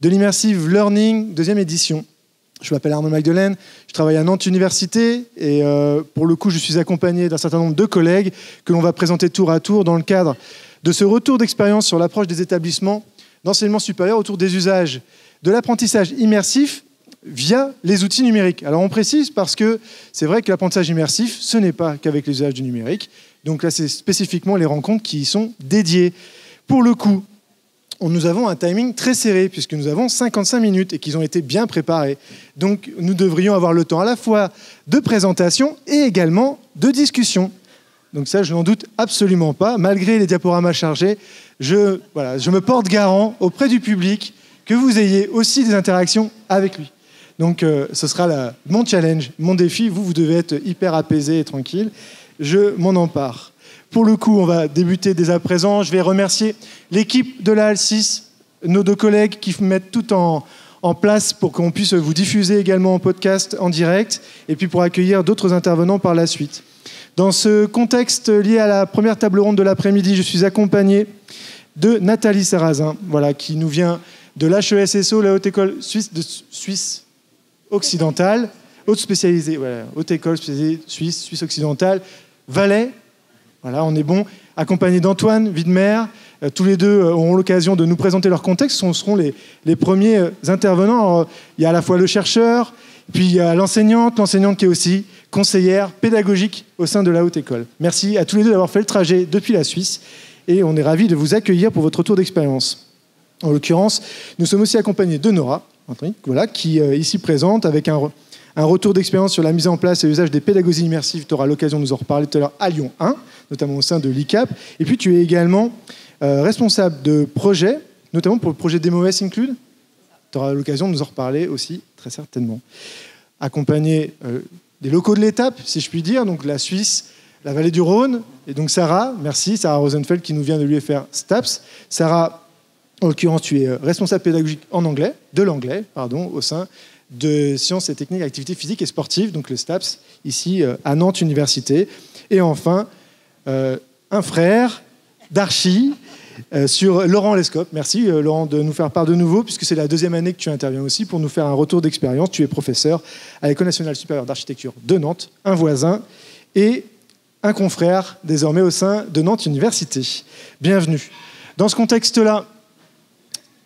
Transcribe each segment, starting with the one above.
de l'immersive learning, deuxième édition. Je m'appelle Arnaud Magdelaine, je travaille à Nantes Université et pour le coup je suis accompagné d'un certain nombre de collègues que l'on va présenter tour à tour dans le cadre de ce retour d'expérience sur l'approche des établissements d'enseignement supérieur autour des usages de l'apprentissage immersif via les outils numériques. Alors on précise parce que c'est vrai que l'apprentissage immersif, ce n'est pas qu'avec les usages du numérique. Donc là, c'est spécifiquement les rencontres qui y sont dédiées. Pour le coup, nous avons un timing très serré puisque nous avons 55 minutes et qu'ils ont été bien préparés. Donc nous devrions avoir le temps à la fois de présentation et également de discussion. Donc ça, je n'en doute absolument pas. Malgré les diaporamas chargés, je me porte garant auprès du public que vous ayez aussi des interactions avec lui. Donc ce sera mon challenge, mon défi. Vous devez être hyper apaisé et tranquille. Je m'en empare. Pour le coup, on va débuter dès à présent. Je vais remercier l'équipe de la HAL6, nos deux collègues qui mettent tout en place pour qu'on puisse vous diffuser également en podcast, en direct, et puis pour accueillir d'autres intervenants par la suite. Dans ce contexte lié à la première table ronde de l'après-midi, je suis accompagné de Nathalie Sarrazin, qui nous vient de l'HESSO, la Haute École Suisse Occidentale, Haute École Spécialisée Suisse Occidentale, Valais. Voilà, on est bon. Accompagné d'Antoine Widmer, tous les deux auront l'occasion de nous présenter leur contexte. Ce seront les premiers intervenants. Alors, il y a à la fois le chercheur, puis il y a l'enseignante qui est aussi conseillère pédagogique au sein de la Haute École. Merci à tous les deux d'avoir fait le trajet depuis la Suisse et on est ravis de vous accueillir pour votre retour d'expérience. En l'occurrence, nous sommes aussi accompagnés de Nora, qui est ici présente avec un retour d'expérience sur la mise en place et l'usage des pédagogies immersives. Tu auras l'occasion de nous en reparler tout à l'heure à Lyon 1, notamment au sein de l'ICAP. Et puis tu es également responsable de projets, notamment pour le projet DemoES Include. Tu auras l'occasion de nous en reparler aussi, très certainement. Accompagné des locaux de l'étape, si je puis dire, donc la Suisse, la vallée du Rhône, et donc Sarah Rosenfeld qui nous vient de l'UFR STAPS. Sarah, en l'occurrence, tu es responsable pédagogique de l'anglais, au sein de sciences et techniques, activités physiques et sportives, donc le STAPS, ici à Nantes Université. Et enfin, un frère d'Archie, sur Laurent Lescop. Merci Laurent de nous faire part de nouveau, puisque c'est la deuxième année que tu interviens aussi pour nous faire un retour d'expérience. Tu es professeur à l'École nationale supérieure d'architecture de Nantes, un voisin et un confrère désormais au sein de Nantes Université. Bienvenue. Dans ce contexte-là,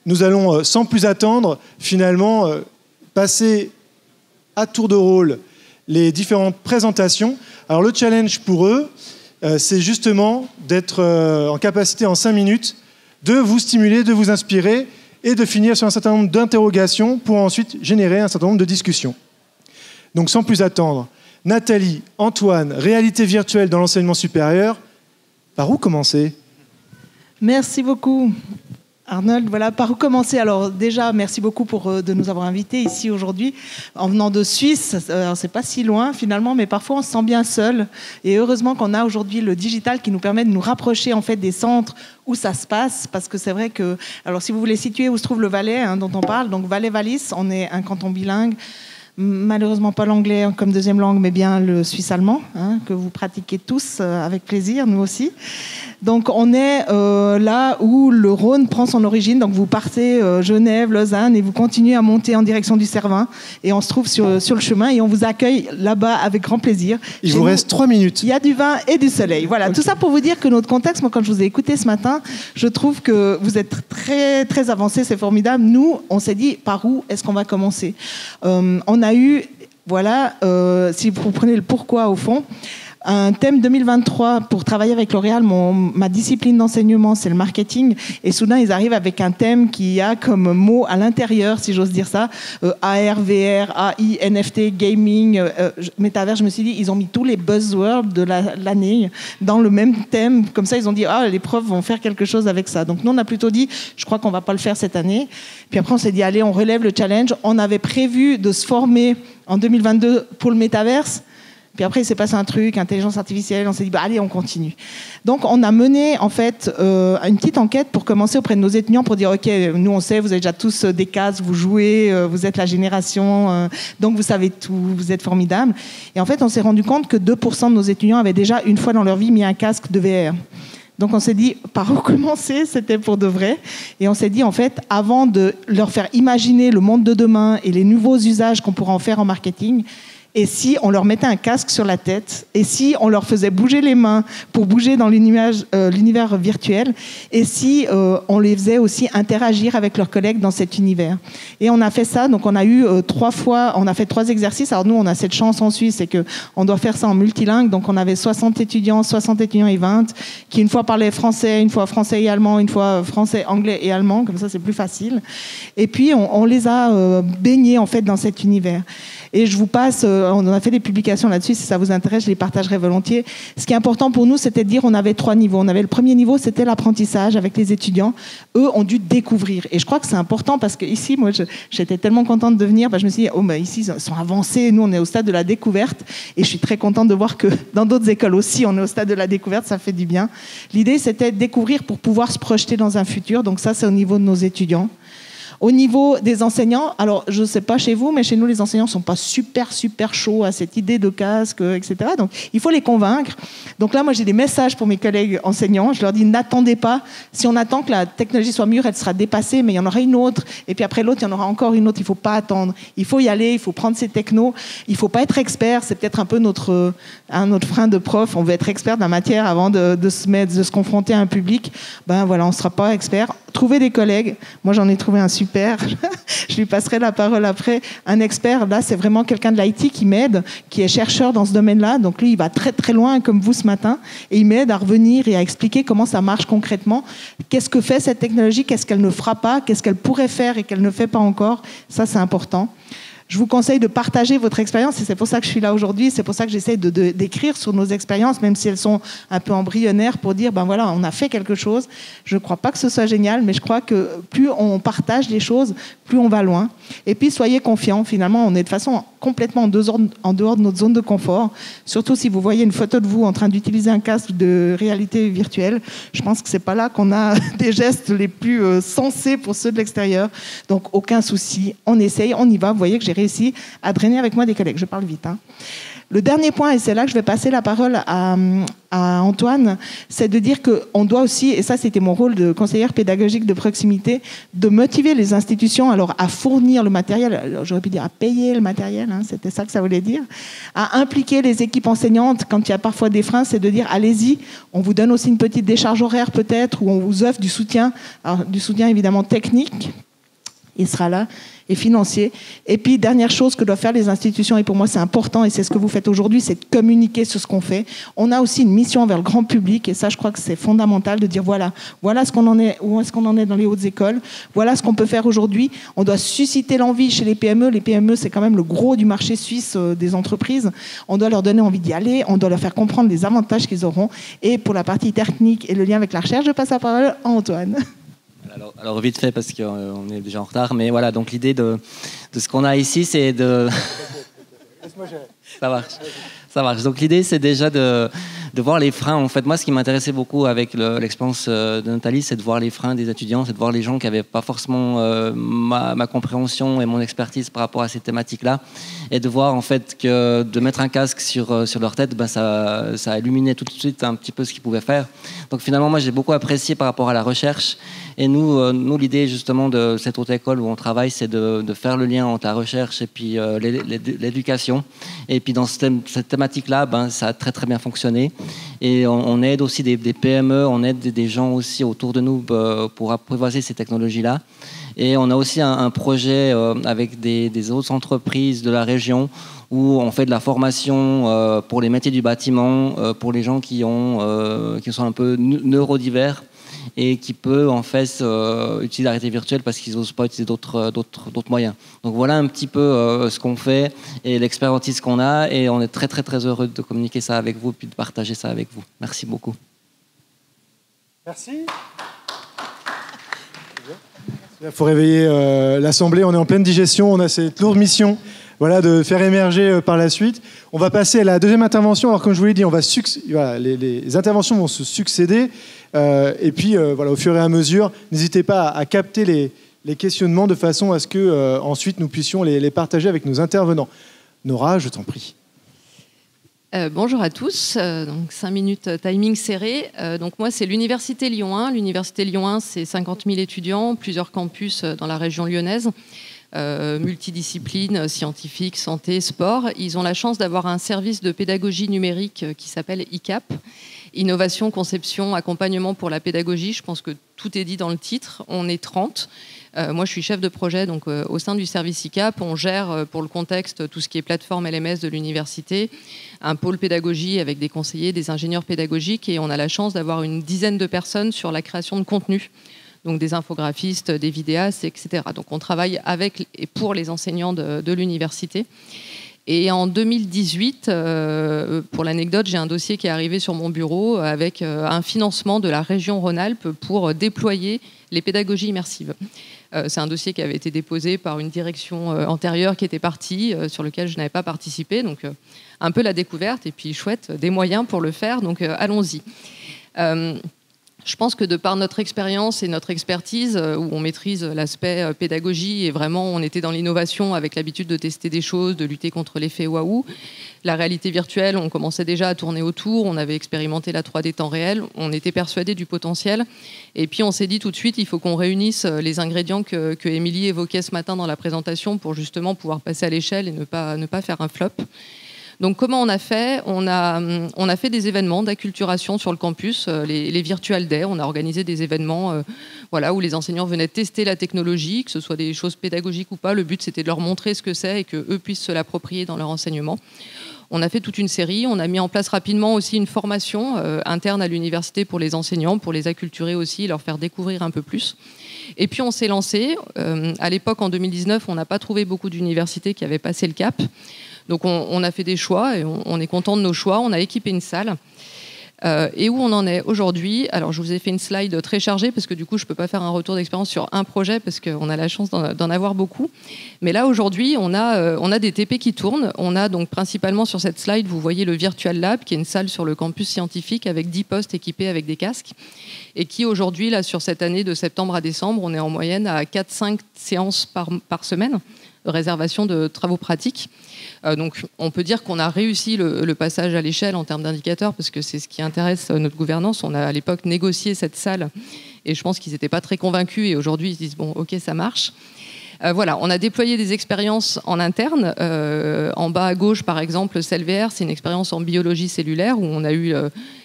nous allons sans plus attendre finalement passer à tour de rôle les différentes présentations. Alors le challenge pour eux, c'est justement d'être en capacité en 5 minutes de vous stimuler, de vous inspirer et de finir sur un certain nombre d'interrogations pour ensuite générer un certain nombre de discussions. Donc sans plus attendre, Nathalie, Antoine, réalité virtuelle dans l'enseignement supérieur, par où commencer? Merci beaucoup Arnold, voilà, par où commencer? Alors déjà, merci beaucoup de nous avoir invités ici aujourd'hui. En venant de Suisse, c'est pas si loin finalement, mais parfois on se sent bien seul. Et heureusement qu'on a aujourd'hui le digital qui nous permet de nous rapprocher en fait des centres où ça se passe, parce que c'est vrai que, alors si vous voulez situer où se trouve le Valais dont on parle, donc Valais-Vallis, on est un canton bilingue. Malheureusement pas l'anglais comme deuxième langue, mais bien le suisse-allemand, que vous pratiquez tous avec plaisir, nous aussi. Donc on est là où le Rhône prend son origine, donc vous partez Genève, Lausanne, et vous continuez à monter en direction du Cervin, et on se trouve sur le chemin, et on vous accueille là-bas avec grand plaisir. Il vous reste 3 minutes. Il y a du vin et du soleil, voilà, okay. Tout ça pour vous dire que notre contexte, moi quand je vous ai écouté ce matin, je trouve que vous êtes très, très avancés, c'est formidable. Nous, on s'est dit, par où est-ce qu'on va commencer? On a eu, si vous prenez le pourquoi au fond, un thème 2023 pour travailler avec L'Oréal. Ma discipline d'enseignement, c'est le marketing. Et soudain, ils arrivent avec un thème qui a comme mot à l'intérieur, si j'ose dire ça, AR, VR, AI, NFT, gaming, métavers. Je me suis dit, ils ont mis tous les buzzwords de l'année dans le même thème. Comme ça, ils ont dit, les profs vont faire quelque chose avec ça. Donc nous, on a plutôt dit, je crois qu'on va pas le faire cette année. Puis après, on s'est dit, allez, on relève le challenge. On avait prévu de se former en 2022 pour le métaverse. Puis après, il s'est passé un truc, intelligence artificielle, on s'est dit, allez, on continue. Donc, on a mené, en fait, une petite enquête pour commencer auprès de nos étudiants, pour dire, OK, nous, on sait, vous avez déjà tous des cases, vous jouez, vous êtes la génération, donc vous savez tout, vous êtes formidables. Et en fait, on s'est rendu compte que 2% de nos étudiants avaient déjà, une fois dans leur vie, mis un casque de VR. Donc on s'est dit, par où commencer, c'était pour de vrai. Et on s'est dit, en fait, avant de leur faire imaginer le monde de demain et les nouveaux usages qu'on pourra en faire en marketing, et si on leur mettait un casque sur la tête, et si on leur faisait bouger les mains pour bouger dans l'univers virtuel, et si on les faisait aussi interagir avec leurs collègues dans cet univers. Et on a fait ça, donc on a eu trois exercices. Alors nous, on a cette chance en Suisse, c'est qu'on doit faire ça en multilingue, donc on avait 60 étudiants et 20, qui une fois parlaient français, une fois français et allemand, une fois français, anglais et allemand, comme ça c'est plus facile. Et puis on les a baignés en fait dans cet univers. Et je vous passe, on a fait des publications là-dessus, si ça vous intéresse, je les partagerai volontiers. Ce qui est important pour nous, c'était de dire qu'on avait trois niveaux. On avait le premier niveau, c'était l'apprentissage avec les étudiants. Eux ont dû découvrir. Et je crois que c'est important parce qu'ici, moi, j'étais tellement contente de venir, je me suis dit, oh, bah, ici, ils sont avancés, nous, on est au stade de la découverte. Et je suis très contente de voir que dans d'autres écoles aussi, on est au stade de la découverte, ça fait du bien. L'idée, c'était de découvrir pour pouvoir se projeter dans un futur. Donc ça, c'est au niveau de nos étudiants. Au niveau des enseignants, alors je ne sais pas chez vous, mais chez nous les enseignants ne sont pas super chauds à cette idée de casque, etc. Donc il faut les convaincre. Donc là moi j'ai des messages pour mes collègues enseignants, je leur dis n'attendez pas, si on attend que la technologie soit mûre, elle sera dépassée, mais il y en aura une autre, et puis après l'autre, il y en aura encore une autre, il ne faut pas attendre, il faut y aller, il faut prendre ces technos, il ne faut pas être expert, c'est peut-être un peu notre frein de prof, on veut être expert de la matière avant de se confronter à un public, ben voilà, on ne sera pas expert. Trouver des collègues, moi j'en ai trouvé un super, je lui passerai la parole après, un expert, là c'est vraiment quelqu'un de l'IT qui m'aide, qui est chercheur dans ce domaine-là, donc lui il va très loin comme vous ce matin, et il m'aide à revenir et à expliquer comment ça marche concrètement, qu'est-ce que fait cette technologie, qu'est-ce qu'elle ne fera pas, qu'est-ce qu'elle pourrait faire et qu'elle ne fait pas encore, ça c'est important. Je vous conseille de partager votre expérience et c'est pour ça que je suis là aujourd'hui, c'est pour ça que j'essaie d'écrire sur nos expériences, même si elles sont un peu embryonnaires, pour dire, ben voilà, on a fait quelque chose. Je ne crois pas que ce soit génial, mais je crois que plus on partage les choses, plus on va loin. Et puis, soyez confiants. Finalement, on est de façon complètement en dehors de notre zone de confort. Surtout si vous voyez une photo de vous en train d'utiliser un casque de réalité virtuelle, je pense que ce n'est pas là qu'on a des gestes les plus sensés pour ceux de l'extérieur. Donc, aucun souci. On essaye, on y va. Vous voyez que j'ai réussi à drainer avec moi des collègues. Je parle vite. Le dernier point, et c'est là que je vais passer la parole à Antoine, c'est de dire qu'on doit aussi, et ça c'était mon rôle de conseillère pédagogique de proximité, de motiver les institutions alors à fournir le matériel, j'aurais pu dire à payer le matériel, c'était ça que ça voulait dire, à impliquer les équipes enseignantes quand il y a parfois des freins, c'est de dire allez-y, on vous donne aussi une petite décharge horaire peut-être, ou on vous offre du soutien, alors, du soutien évidemment technique, il sera là, et financier. Et puis, dernière chose que doivent faire les institutions, et pour moi c'est important, et c'est ce que vous faites aujourd'hui, c'est de communiquer sur ce qu'on fait. On a aussi une mission envers le grand public, et ça je crois que c'est fondamental de dire voilà ce qu'on en est, où est-ce qu'on en est dans les hautes écoles, voilà ce qu'on peut faire aujourd'hui. On doit susciter l'envie chez les PME. Les PME, c'est quand même le gros du marché suisse des entreprises. On doit leur donner envie d'y aller, on doit leur faire comprendre les avantages qu'ils auront. Et pour la partie technique et le lien avec la recherche, je passe la parole à Antoine. Alors vite fait parce qu'on est déjà en retard, mais voilà, donc l'idée de ce qu'on a ici, c'est de... Laisse-moi gérer. Ça marche. Donc l'idée, c'est déjà de voir les freins. En fait, moi, ce qui m'intéressait beaucoup avec l'expérience de Nathalie, c'est de voir les freins des étudiants, c'est de voir les gens qui n'avaient pas forcément ma compréhension et mon expertise par rapport à ces thématiques-là, et de voir en fait que de mettre un casque sur leur tête, ben, ça illuminait tout de suite un petit peu ce qu'ils pouvaient faire. Donc finalement, moi, j'ai beaucoup apprécié par rapport à la recherche. Et nous l'idée justement de cette haute école où on travaille, c'est de faire le lien entre la recherche et puis l'éducation. Et puis dans cette thématique-là, ben, ça a très bien fonctionné. Et on aide aussi des PME, on aide des gens aussi autour de nous pour apprivoiser ces technologies-là. Et on a aussi un projet avec des autres entreprises de la région où on fait de la formation pour les métiers du bâtiment, pour les gens qui sont un peu neurodivers et qui peut en fait utiliser la réalité virtuelle parce qu'ils n'osent pas utiliser d'autres moyens. Donc voilà un petit peu ce qu'on fait et l'expertise qu'on a, et on est très heureux de communiquer ça avec vous et puis de partager ça avec vous. Merci beaucoup. Merci. Il faut réveiller l'Assemblée, on est en pleine digestion, on a cette lourde mission de faire émerger par la suite. On va passer à la deuxième intervention. Alors comme je vous l'ai dit, les interventions vont se succéder. Et puis, au fur et à mesure, n'hésitez pas à capter les questionnements de façon à ce que ensuite nous puissions les partager avec nos intervenants. Nora, je t'en prie. Bonjour à tous, donc 5 minutes timing serré. Donc moi c'est l'Université Lyon 1. L'Université Lyon 1 c'est 50 000 étudiants, plusieurs campus dans la région lyonnaise, multidisciplines, scientifiques, santé, sport. Ils ont la chance d'avoir un service de pédagogie numérique qui s'appelle ICAP, Innovation, Conception, Accompagnement pour la pédagogie. Je pense que tout est dit dans le titre, on est 30. Moi, je suis chef de projet, donc au sein du service ICAP, on gère pour le contexte tout ce qui est plateforme LMS de l'université, un pôle pédagogie avec des conseillers, des ingénieurs pédagogiques, et on a la chance d'avoir une dizaine de personnes sur la création de contenu, donc des infographistes, des vidéastes, etc. Donc on travaille avec et pour les enseignants de l'université. Et en 2018, pour l'anecdote, j'ai un dossier qui est arrivé sur mon bureau avec un financement de la région Rhône-Alpes pour déployer les pédagogies immersives. C'est un dossier qui avait été déposé par une direction antérieure qui était partie, sur lequel je n'avais pas participé. Donc un peu la découverte et puis chouette, des moyens pour le faire, donc allons-y. Je pense que de par notre expérience et notre expertise, où on maîtrise l'aspect pédagogie et vraiment on était dans l'innovation avec l'habitude de tester des choses, de lutter contre l'effet waouh, la réalité virtuelle, on commençait déjà à tourner autour, on avait expérimenté la 3D temps réel, on était persuadés du potentiel et puis on s'est dit tout de suite il faut qu'on réunisse les ingrédients que Émilie évoquait ce matin dans la présentation pour justement pouvoir passer à l'échelle et ne pas faire un flop. Donc comment on a fait? On a fait des événements d'acculturation sur le campus, les Virtual Days. On a organisé des événements où les enseignants venaient tester la technologie, que ce soit des choses pédagogiques ou pas. Le but, c'était de leur montrer ce que c'est et qu'eux puissent se l'approprier dans leur enseignement. On a fait toute une série. On a mis en place rapidement aussi une formation interne à l'université pour les enseignants, pour les acculturer aussi, leur faire découvrir un peu plus. Et puis on s'est lancé. À l'époque, en 2019, on n'a pas trouvé beaucoup d'universités qui avaient passé le cap. Donc on a fait des choix et on est content de nos choix. On a équipé une salle. Et où on en est aujourd'hui? Alors je vous ai fait une slide très chargée parce que du coup je ne peux pas faire un retour d'expérience sur un projet parce qu'on a la chance d'en avoir beaucoup. Mais là aujourd'hui on a des TP qui tournent. On a donc principalement sur cette slide, vous voyez le Virtual Lab qui est une salle sur le campus scientifique avec 10 postes équipés avec des casques et qui aujourd'hui là sur cette année de septembre à décembre on est en moyenne à 4-5 séances par semaine. Réservation de travaux pratiques. Donc on peut dire qu'on a réussi le passage à l'échelle en termes d'indicateurs parce que c'est ce qui intéresse notre gouvernance. On a à l'époque négocié cette salle et je pense qu'ils n'étaient pas très convaincus et aujourd'hui ils se disent bon ok ça marche. On a déployé des expériences en interne. En bas à gauche, par exemple, CellVR, c'est une expérience en biologie cellulaire où on a eu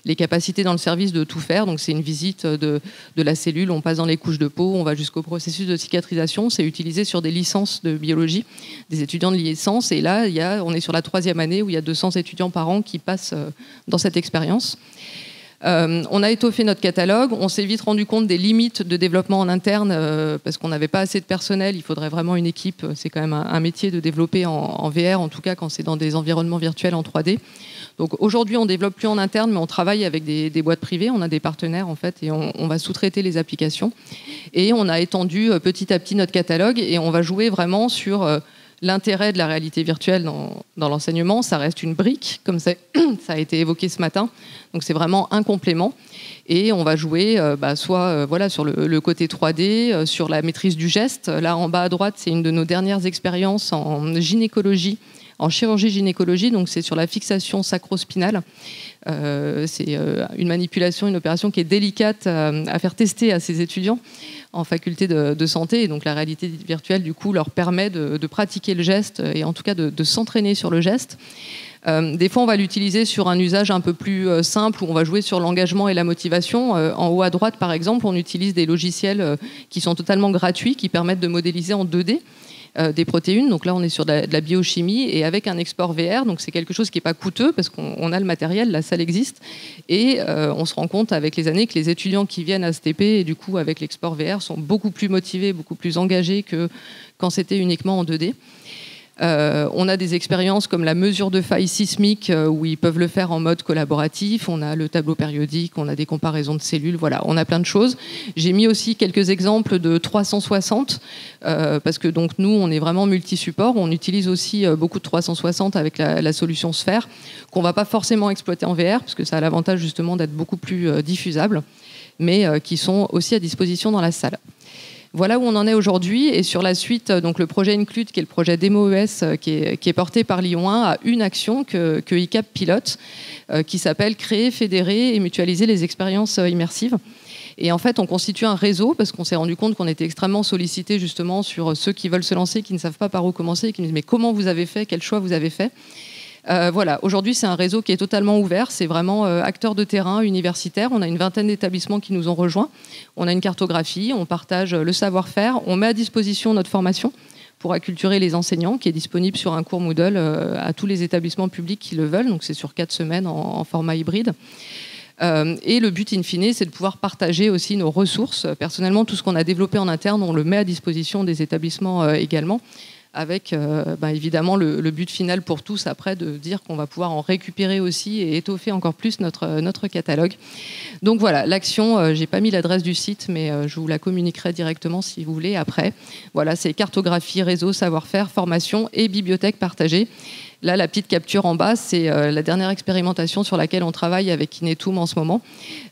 les capacités dans le service de tout faire. Donc, c'est une visite de la cellule, on passe dans les couches de peau, on va jusqu'au processus de cicatrisation. C'est utilisé sur des licences de biologie, des étudiants de licence. Et là, on est sur la 3e année où il y a 200 étudiants par an qui passent dans cette expérience. On a étoffé notre catalogue, on s'est vite rendu compte des limites de développement en interne parce qu'on n'avait pas assez de personnel, il faudrait vraiment une équipe, c'est quand même un métier de développer en VR, en tout cas quand c'est dans des environnements virtuels en 3D. Donc aujourd'hui on ne développe plus en interne mais on travaille avec des boîtes privées, on a des partenaires en fait et on va sous-traiter les applications et on a étendu petit à petit notre catalogue et on va jouer vraiment sur l'intérêt de la réalité virtuelle dans l'enseignement. Ça reste une brique, comme ça a été évoqué ce matin. Donc c'est vraiment un complément. Et on va jouer sur le côté 3D, sur la maîtrise du geste. Là, en bas à droite, c'est une de nos dernières expériences en gynécologie, en chirurgie gynécologie. Donc c'est sur la fixation sacrospinale. C'est une manipulation, une opération qui est délicate à faire tester à ses étudiants en faculté de santé. Et donc la réalité virtuelle, du coup, leur permet de pratiquer le geste et en tout cas de s'entraîner sur le geste. Des fois, on va l'utiliser sur un usage un peu plus simple où on va jouer sur l'engagement et la motivation. En haut à droite, par exemple, on utilise des logiciels qui sont totalement gratuits, qui permettent de modéliser en 2D. Des protéines, donc là on est sur de la biochimie et avec un export VR, donc c'est quelque chose qui n'est pas coûteux parce qu'on a le matériel, la salle existe et on se rend compte avec les années que les étudiants qui viennent à STP et du coup avec l'export VR sont beaucoup plus motivés, beaucoup plus engagés que quand c'était uniquement en 2D. On a des expériences comme la mesure de failles sismiques où ils peuvent le faire en mode collaboratif, on a le tableau périodique, on a des comparaisons de cellules, on a plein de choses. J'ai mis aussi quelques exemples de 360 parce que donc nous on est vraiment multi-support, on utilise aussi beaucoup de 360 avec la solution Sphère qu'on va pas forcément exploiter en VR parce que ça a l'avantage justement d'être beaucoup plus diffusable mais qui sont aussi à disposition dans la salle. Voilà où on en est aujourd'hui, et sur la suite, donc le projet Include, qui est le projet DemoES, qui est porté par Lyon 1, a une action que ICAP pilote, qui s'appelle créer, fédérer et mutualiser les expériences immersives. Et en fait, on constitue un réseau, parce qu'on s'est rendu compte qu'on était extrêmement sollicités justement sur ceux qui veulent se lancer, qui ne savent pas par où commencer, qui nous disent « mais comment vous avez fait, quel choix vous avez fait ?» Voilà, aujourd'hui, c'est un réseau qui est totalement ouvert, c'est vraiment acteurs de terrain, universitaires. On a une vingtaine d'établissements qui nous ont rejoints, on a une cartographie, on partage le savoir-faire, on met à disposition notre formation pour acculturer les enseignants, qui est disponible sur un cours Moodle à tous les établissements publics qui le veulent, donc c'est sur 4 semaines en format hybride. Et le but in fine, c'est de pouvoir partager aussi nos ressources. Personnellement, tout ce qu'on a développé en interne, on le met à disposition des établissements également, avec évidemment le but final pour tous après de dire qu'on va pouvoir en récupérer aussi et étoffer encore plus notre catalogue. Donc voilà, l'action, j'ai pas mis l'adresse du site, mais je vous la communiquerai directement si vous voulez après. Voilà, c'est cartographie, réseau, savoir-faire, formation et bibliothèque partagée. Là, la petite capture en bas, c'est la dernière expérimentation sur laquelle on travaille avec Kinetum en ce moment.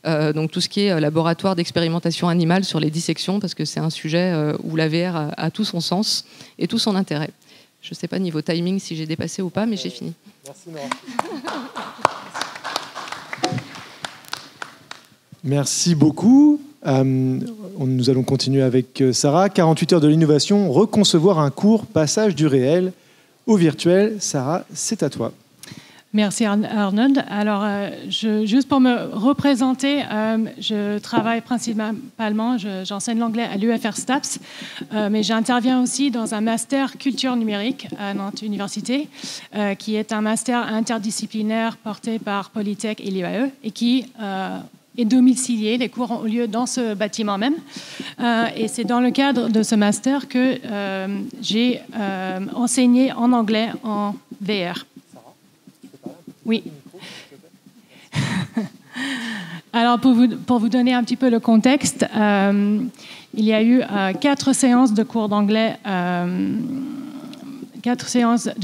Donc tout ce qui est laboratoire d'expérimentation animale sur les dissections, parce que c'est un sujet où la VR a tout son sens et tout son intérêt. Je ne sais pas niveau timing si j'ai dépassé ou pas, mais j'ai fini. Merci Nora. Merci beaucoup. Nous allons continuer avec Sarah. 48 heures de l'innovation, reconcevoir un cours, passage du réel au virtuel. Sarah, c'est à toi. Merci Arnaud. Alors, juste pour me représenter, je travaille principalement, j'enseigne l'anglais à l'UFR STAPS, mais j'interviens aussi dans un master culture numérique à Nantes Université, qui est un master interdisciplinaire porté par Polytech et l'IAE, et qui est domicilié, les cours ont lieu dans ce bâtiment même. Et c'est dans le cadre de ce master que j'ai enseigné en anglais en VR. Sarah, tu peux parler oui. Alors, pour vous donner un petit peu le contexte, il y a eu 4 séances de cours d'anglais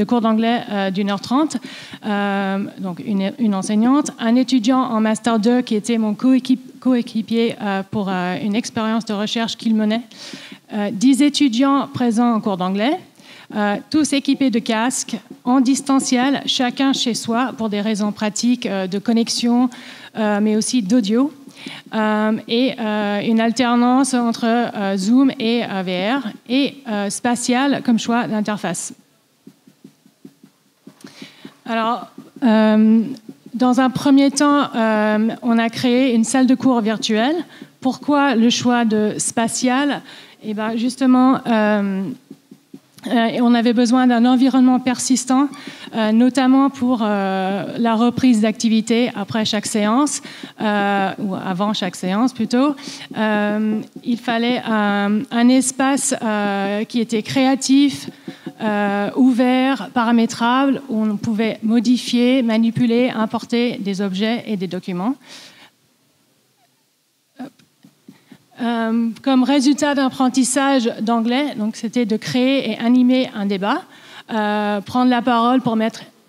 d'1h30, donc une enseignante, un étudiant en Master 2 qui était mon coéquipier pour une expérience de recherche qu'il menait, 10 étudiants présents en cours d'anglais, tous équipés de casques, en distanciel, chacun chez soi pour des raisons pratiques de connexion, mais aussi d'audio. Et une alternance entre Zoom et VR et Spatial comme choix d'interface. Alors, dans un premier temps, on a créé une salle de cours virtuelle. Pourquoi le choix de Spatial? Eh bien, justement, on avait besoin d'un environnement persistant, notamment pour la reprise d'activité après chaque séance, ou avant chaque séance plutôt. Il fallait un espace qui était créatif, ouvert, paramétrable, où on pouvait modifier, manipuler, importer des objets et des documents. Comme résultat d'apprentissage d'anglais, c'était de créer et animer un débat, prendre la parole pour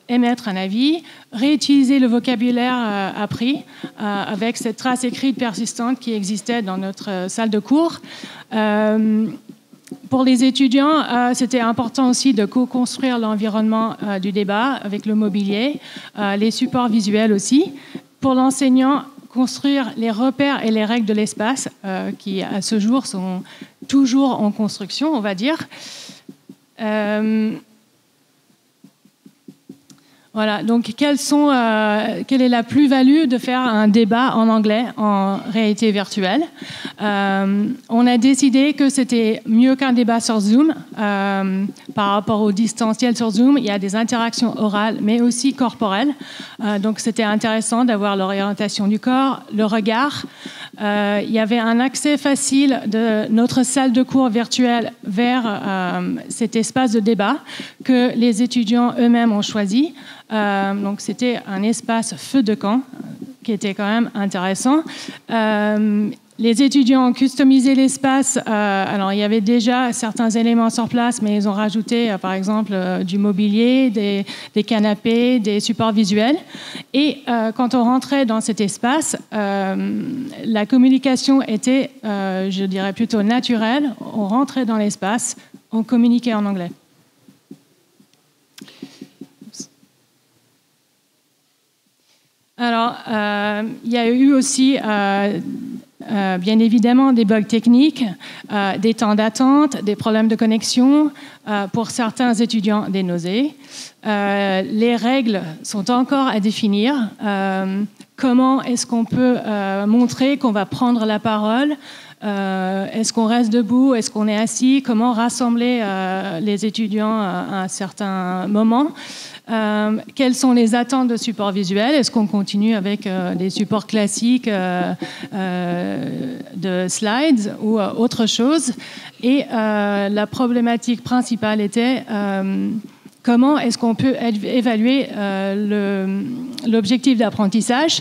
émettre un avis, réutiliser le vocabulaire appris avec cette trace écrite persistante qui existait dans notre salle de cours. Pour les étudiants, c'était important aussi de co-construire l'environnement du débat avec le mobilier, les supports visuels aussi. Pour l'enseignant, construire les repères et les règles de l'espace qui, à ce jour, sont toujours en construction, on va dire. Voilà, donc quelle est la plus-value de faire un débat en anglais en réalité virtuelle? On a décidé que c'était mieux qu'un débat sur Zoom. Par rapport au distanciel sur Zoom, il y a des interactions orales, mais aussi corporelles. Donc c'était intéressant d'avoir l'orientation du corps, le regard. Il y avait un accès facile de notre salle de cours virtuelle vers cet espace de débat que les étudiants eux-mêmes ont choisi. Donc c'était un espace feu de camp qui était quand même intéressant. Les étudiants ont customisé l'espace. Alors, il y avait déjà certains éléments sur place, mais ils ont rajouté, par exemple, du mobilier, des canapés, des supports visuels. Et quand on rentrait dans cet espace, la communication était, je dirais, plutôt naturelle. On rentrait dans l'espace, on communiquait en anglais. Alors, il y a eu aussi... bien évidemment, des bugs techniques, des temps d'attente, des problèmes de connexion, pour certains étudiants, des nausées. Les règles sont encore à définir. Comment est-ce qu'on peut montrer qu'on va prendre la parole? Est-ce qu'on reste debout? Est-ce qu'on est assis? Comment rassembler les étudiants à un certain moment? Quelles sont les attentes de supports visuels? Est-ce qu'on continue avec des supports classiques de slides ou autre chose? Et la problématique principale était comment est-ce qu'on peut évaluer l'objectif d'apprentissage?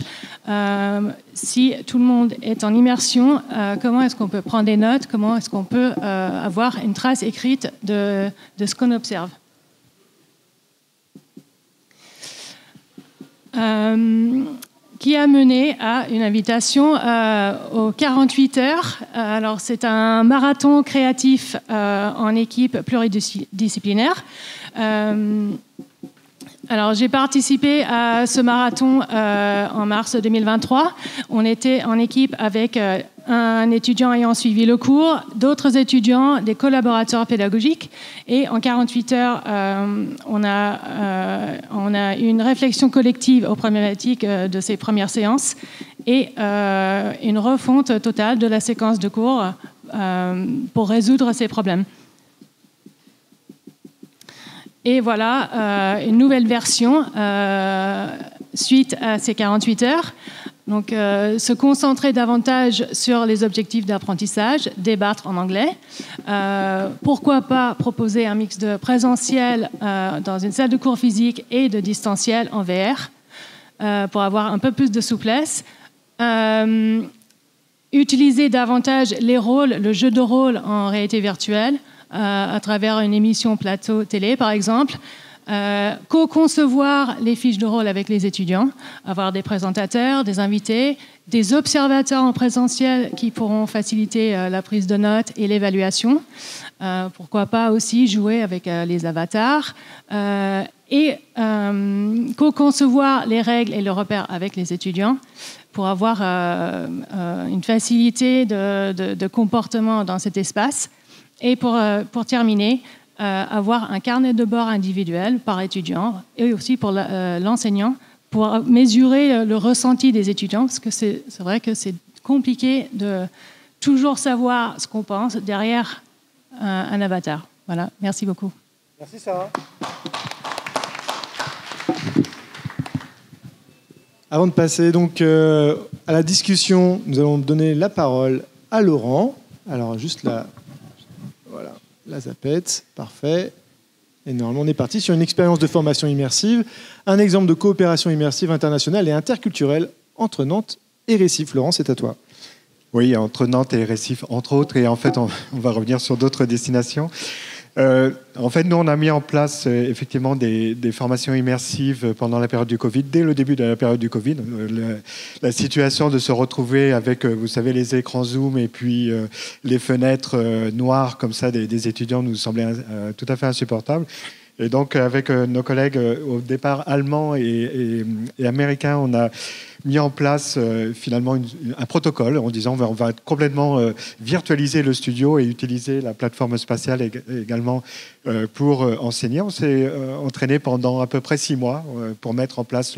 Si tout le monde est en immersion, comment est-ce qu'on peut prendre des notes? Comment est-ce qu'on peut avoir une trace écrite de ce qu'on observe? Qui a mené à une invitation aux 48 heures. Alors, c'est un marathon créatif en équipe pluridisciplinaire. Alors, j'ai participé à ce marathon en mars 2023. On était en équipe avec un étudiant ayant suivi le cours, d'autres étudiants, des collaborateurs pédagogiques. Et en 48 heures, on a eu une réflexion collective aux problématiques de ces premières séances et une refonte totale de la séquence de cours pour résoudre ces problèmes. Et voilà une nouvelle version suite à ces 48 heures. Donc, se concentrer davantage sur les objectifs d'apprentissage, débattre en anglais. Pourquoi pas proposer un mix de présentiel dans une salle de cours physique et de distanciel en VR pour avoir un peu plus de souplesse. Utiliser davantage les rôles, le jeu de rôle en réalité virtuelle à travers une émission plateau télé, par exemple. Co-concevoir les fiches de rôle avec les étudiants, avoir des présentateurs, des invités, des observateurs en présentiel qui pourront faciliter la prise de notes et l'évaluation. Pourquoi pas aussi jouer avec les avatars et co-concevoir les règles et le repère avec les étudiants pour avoir une facilité de comportement dans cet espace. Et pour terminer, avoir un carnet de bord individuel par étudiant et aussi pour l'enseignant pour mesurer le ressenti des étudiants, parce que c'est vrai que c'est compliqué de toujours savoir ce qu'on pense derrière un avatar. Voilà, merci beaucoup. Merci Sarah. Avant de passer donc à la discussion, nous allons donner la parole à Laurent. Alors juste là, voilà. La zapette, parfait. Et normalement, on est parti sur une expérience de formation immersive, un exemple de coopération immersive internationale et interculturelle entre Nantes et Récif. Laurent, c'est à toi. Oui, entre Nantes et Récif, entre autres. Et en fait, on va revenir sur d'autres destinations. En fait, nous, on a mis en place effectivement des formations immersives pendant la période du Covid, dès le début de la période du Covid. La situation de se retrouver avec, vous savez, les écrans Zoom et puis les fenêtres noires comme ça des étudiants nous semblait tout à fait insupportable. Et donc, avec nos collègues au départ allemands et américains, on a mis en place finalement un protocole en disant on va complètement virtualiser le studio et utiliser la plateforme spatiale également pour enseigner. On s'est entraîné pendant à peu près 6 mois pour mettre en place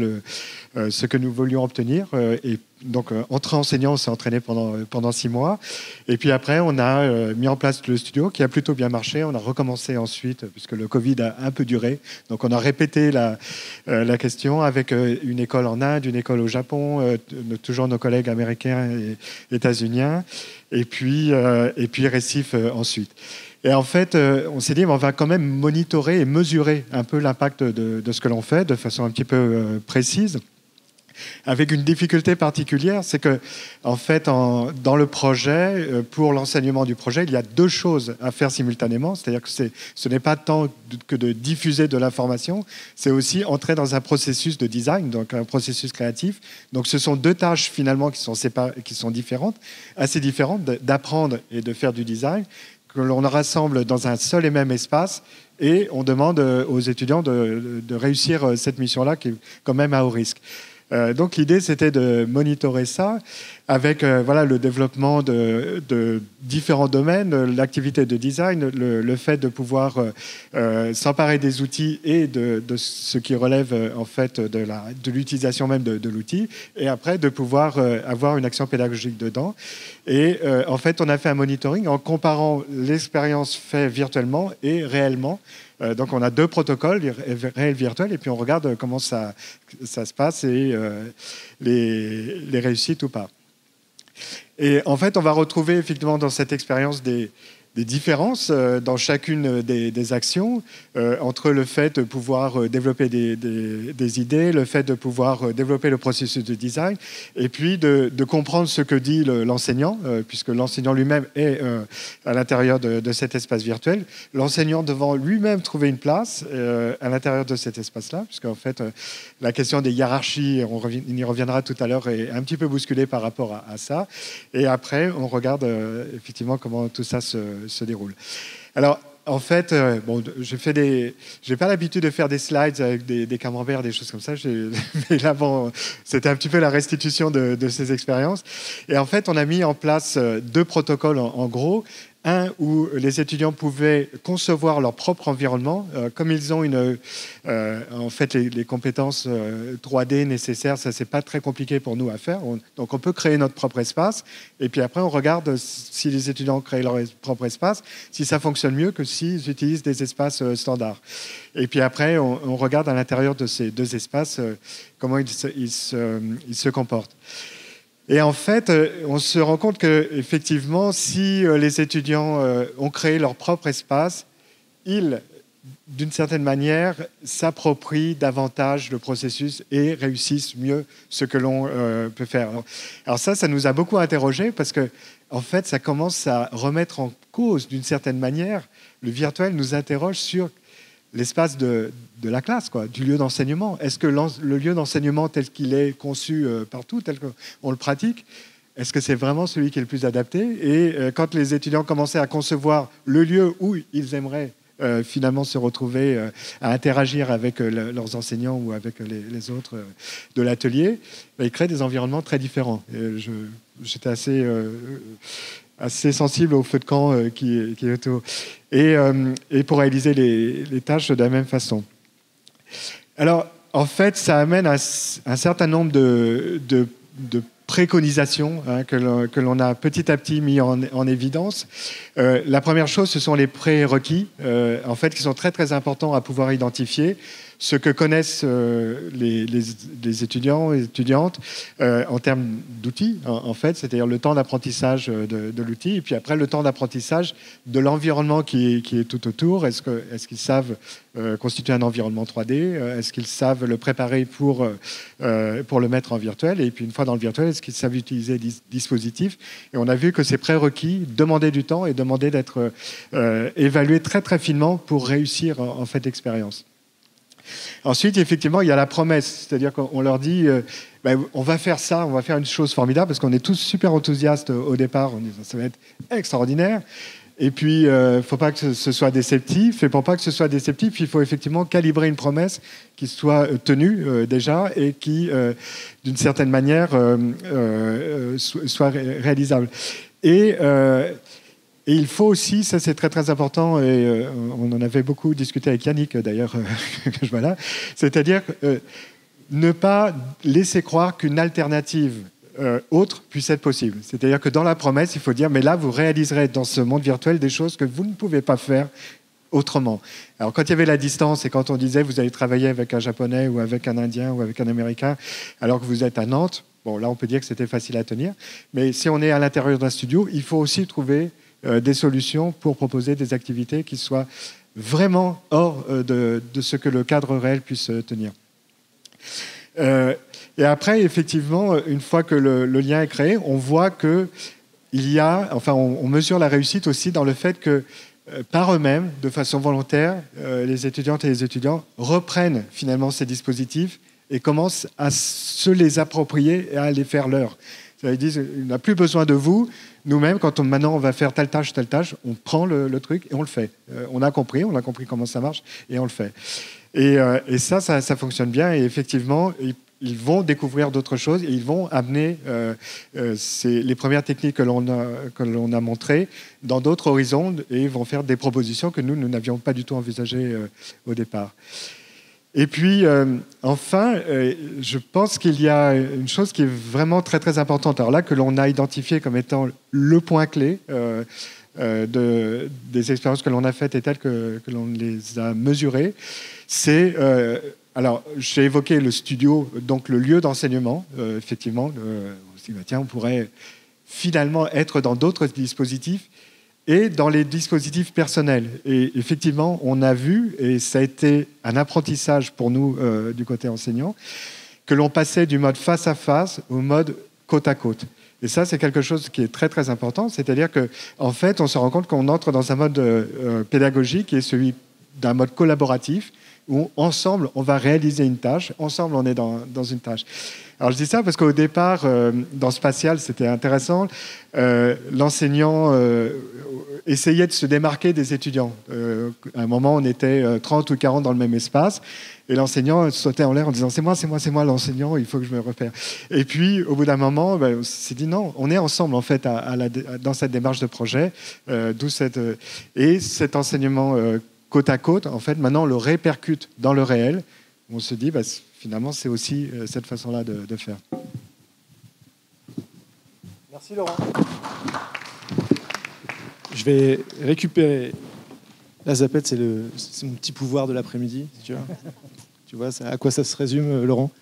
ce que nous voulions obtenir. Et donc, entre enseignants, on s'est entraîné pendant 6 mois. Et puis après, on a mis en place le studio qui a plutôt bien marché. On a recommencé ensuite, puisque le Covid a un peu duré. Donc, on a répété la question avec une école en Inde, une école au Japon, toujours nos collègues américains et états-uniens, et puis Récif ensuite. Et en fait, on s'est dit, on va quand même monitorer et mesurer un peu l'impact de ce que l'on fait de façon un petit peu précise. avec une difficulté particulière, c'est que, en fait, dans le projet, pour l'enseignement du projet, il y a deux choses à faire simultanément, c'est-à-dire que ce n'est pas tant que de diffuser de l'information, c'est aussi entrer dans un processus de design, donc un processus créatif. Donc ce sont deux tâches finalement qui sont différentes, assez différentes, d'apprendre et de faire du design, que l'on rassemble dans un seul et même espace, et on demande aux étudiants de réussir cette mission-là, qui est quand même à haut risque. Donc l'idée, c'était de monitorer ça avec voilà, le développement de différents domaines, l'activité de design, le fait de pouvoir s'emparer des outils et de ce qui relève en fait de l'utilisation même de l'outil, et après de pouvoir avoir une action pédagogique dedans. Et en fait, on a fait un monitoring en comparant l'expérience faite virtuellement et réellement. Donc on a deux protocoles, réel et virtuel, et puis on regarde comment ça se passe et les réussites ou pas. Et en fait, on va retrouver effectivement dans cette expérience des différences dans chacune des actions, entre le fait de pouvoir développer des idées, le fait de pouvoir développer le processus de design, et puis de comprendre ce que dit l'enseignant, puisque l'enseignant lui-même est à l'intérieur de cet espace virtuel. L'enseignant devant lui-même trouver une place à l'intérieur de cet espace-là, puisqu'en fait, la question des hiérarchies, on y reviendra tout à l'heure, est un petit peu bousculée par rapport à ça. Et après, on regarde effectivement comment tout ça se déroule. Alors, en fait, bon, j'ai pas l'habitude de faire des slides avec des camemberts, des choses comme ça. Mais là, bon, c'était un petit peu la restitution de ces expériences. Et en fait, on a mis en place deux protocoles en gros. Un où les étudiants pouvaient concevoir leur propre environnement, comme ils ont en fait les compétences 3D nécessaires, ça c'est pas très compliqué pour nous à faire, donc on peut créer notre propre espace, et puis après on regarde si les étudiants créent leur propre espace, si ça fonctionne mieux que s'ils utilisent des espaces standards. Et puis après on regarde à l'intérieur de ces deux espaces comment ils se comportent. Et en fait, on se rend compte que, effectivement, si les étudiants ont créé leur propre espace, ils, d'une certaine manière, s'approprient davantage le processus et réussissent mieux ce que l'on peut faire. Alors ça nous a beaucoup interrogés parce que, en fait, ça commence à remettre en cause, d'une certaine manière, le virtuel nous interroge sur l'espace de la classe, quoi, du lieu d'enseignement. Est-ce que le lieu d'enseignement tel qu'il est conçu partout, tel qu'on le pratique, est-ce que c'est vraiment celui qui est le plus adapté? Et quand les étudiants commençaient à concevoir le lieu où ils aimeraient finalement se retrouver à interagir avec leurs enseignants ou avec les autres de l'atelier, ils créent des environnements très différents. J'étais assez sensible au feu de camp qui est autour. Et pour réaliser les tâches de la même façon. Alors, en fait, ça amène un certain nombre de préconisations hein, que l'on a petit à petit mis en évidence. La première chose, ce sont les prérequis, en fait, qui sont très, très importants à pouvoir identifier. Ce que connaissent les étudiants et étudiantes en termes d'outils, en fait, c'est-à-dire le temps d'apprentissage de l'outil, et puis après le temps d'apprentissage de l'environnement qui est tout autour. Est-ce qu'ils savent constituer un environnement 3D? Est-ce qu'ils savent le préparer pour le mettre en virtuel? Et puis une fois dans le virtuel, est-ce qu'ils savent utiliser des dispositifs? Et on a vu que ces prérequis demandaient du temps et demandaient d'être évalués très très finement pour réussir en fait l'expérience. Ensuite, effectivement, il y a la promesse, c'est-à-dire qu'on leur dit ben, on va faire ça, on va faire une chose formidable, parce qu'on est tous super enthousiastes au départ, on dit ça va être extraordinaire. Et puis, il ne faut pas que ce soit déceptif. Et pour pas que ce soit déceptif, il faut effectivement calibrer une promesse qui soit tenue déjà et qui, d'une certaine manière, soit réalisable. Et il faut aussi, ça c'est très très important, et on en avait beaucoup discuté avec Yannick d'ailleurs, que je vois là, c'est-à-dire ne pas laisser croire qu'une alternative autre puisse être possible. C'est-à-dire que dans la promesse, il faut dire, mais là vous réaliserez dans ce monde virtuel des choses que vous ne pouvez pas faire autrement. Alors quand il y avait la distance et quand on disait vous allez travailler avec un Japonais ou avec un Indien ou avec un Américain alors que vous êtes à Nantes, bon là on peut dire que c'était facile à tenir, mais si on est à l'intérieur d'un studio, il faut aussi trouver des solutions pour proposer des activités qui soient vraiment hors de ce que le cadre réel puisse tenir. Et après, effectivement, une fois que le lien est créé, on voit que il y a, enfin, on mesure la réussite aussi dans le fait que, par eux-mêmes, de façon volontaire, les étudiantes et les étudiants reprennent finalement ces dispositifs et commencent à se les approprier et à les faire leur. Ils disent, on n'a plus besoin de vous. Nous-mêmes, quand maintenant on va faire telle tâche, on prend le truc et on le fait. On a compris comment ça marche et on le fait. Et ça fonctionne bien. Et effectivement, ils vont découvrir d'autres choses et ils vont amener les premières techniques que l'on a montrées dans d'autres horizons et ils vont faire des propositions que nous n'avions pas du tout envisagées au départ. Et puis, enfin, je pense qu'il y a une chose qui est vraiment très, très importante. Alors là, que l'on a identifié comme étant le point clé des expériences que l'on a faites et telles que l'on les a mesurées, c'est... alors, j'ai évoqué le studio, donc le lieu d'enseignement, effectivement. On s'est dit, bah, tiens, on pourrait finalement être dans d'autres dispositifs et dans les dispositifs personnels. Et effectivement, on a vu, et ça a été un apprentissage pour nous du côté enseignant, que l'on passait du mode face à face au mode côte à côte. Et ça, c'est quelque chose qui est très, très important. C'est-à-dire qu'en fait, on se rend compte qu'on entre dans un mode pédagogique qui est celui d'un mode collaboratif, où ensemble, on va réaliser une tâche, ensemble, on est dans une tâche. Alors, je dis ça parce qu'au départ, dans Spatial, c'était intéressant, l'enseignant essayait de se démarquer des étudiants. À un moment, on était 30 ou 40 dans le même espace, et l'enseignant sautait en l'air en disant « c'est moi l'enseignant, il faut que je me repère ». Et puis, au bout d'un moment, ben, on s'est dit « non, on est ensemble, en fait, dans cette démarche de projet et cet enseignement côte à côte, en fait, maintenant, on le répercute dans le réel. On se dit, bah, finalement, c'est aussi cette façon-là de faire. Merci, Laurent. Je vais récupérer... La zapette, c'est mon petit pouvoir de l'après-midi. Si tu vois, à quoi ça se résume, Laurent.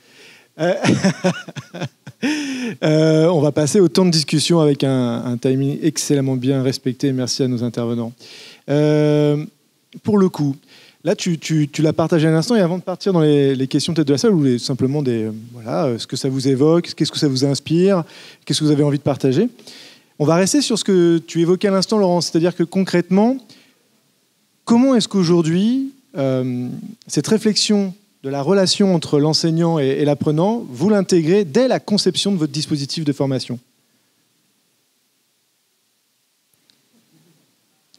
On va passer au temps de discussion avec un timing excellemment bien respecté. Merci à nos intervenants. Pour le coup, là, tu l'as partagé à l'instant, et avant de partir dans les questions peut-être de la salle, ou simplement voilà, ce que ça vous évoque, qu'est-ce que ça vous inspire, qu'est-ce que vous avez envie de partager. On va rester sur ce que tu évoquais à l'instant, Laurent, c'est-à-dire que concrètement, comment est-ce qu'aujourd'hui, cette réflexion de la relation entre l'enseignant et l'apprenant, vous l'intégrez dès la conception de votre dispositif de formation?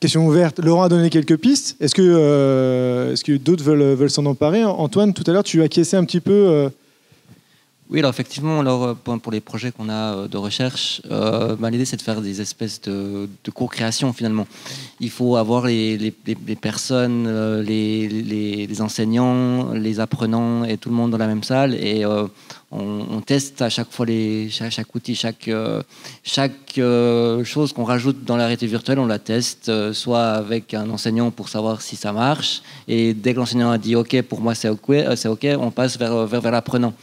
Question ouverte. Laurent a donné quelques pistes. Est-ce que d'autres veulent s'en emparer? Antoine, tout à l'heure, tu acquiesçais un petit peu. Oui, alors effectivement, pour les projets qu'on a de recherche, l'idée, c'est de faire des espèces de co-création, finalement. Il faut avoir les personnes, les enseignants, les apprenants et tout le monde dans la même salle. Et on teste à chaque fois chaque outil, chaque chose qu'on rajoute dans la réalité virtuelle, on la teste, soit avec un enseignant pour savoir si ça marche, et dès que l'enseignant a dit « ok, pour moi c'est ok », on passe vers l'apprenant.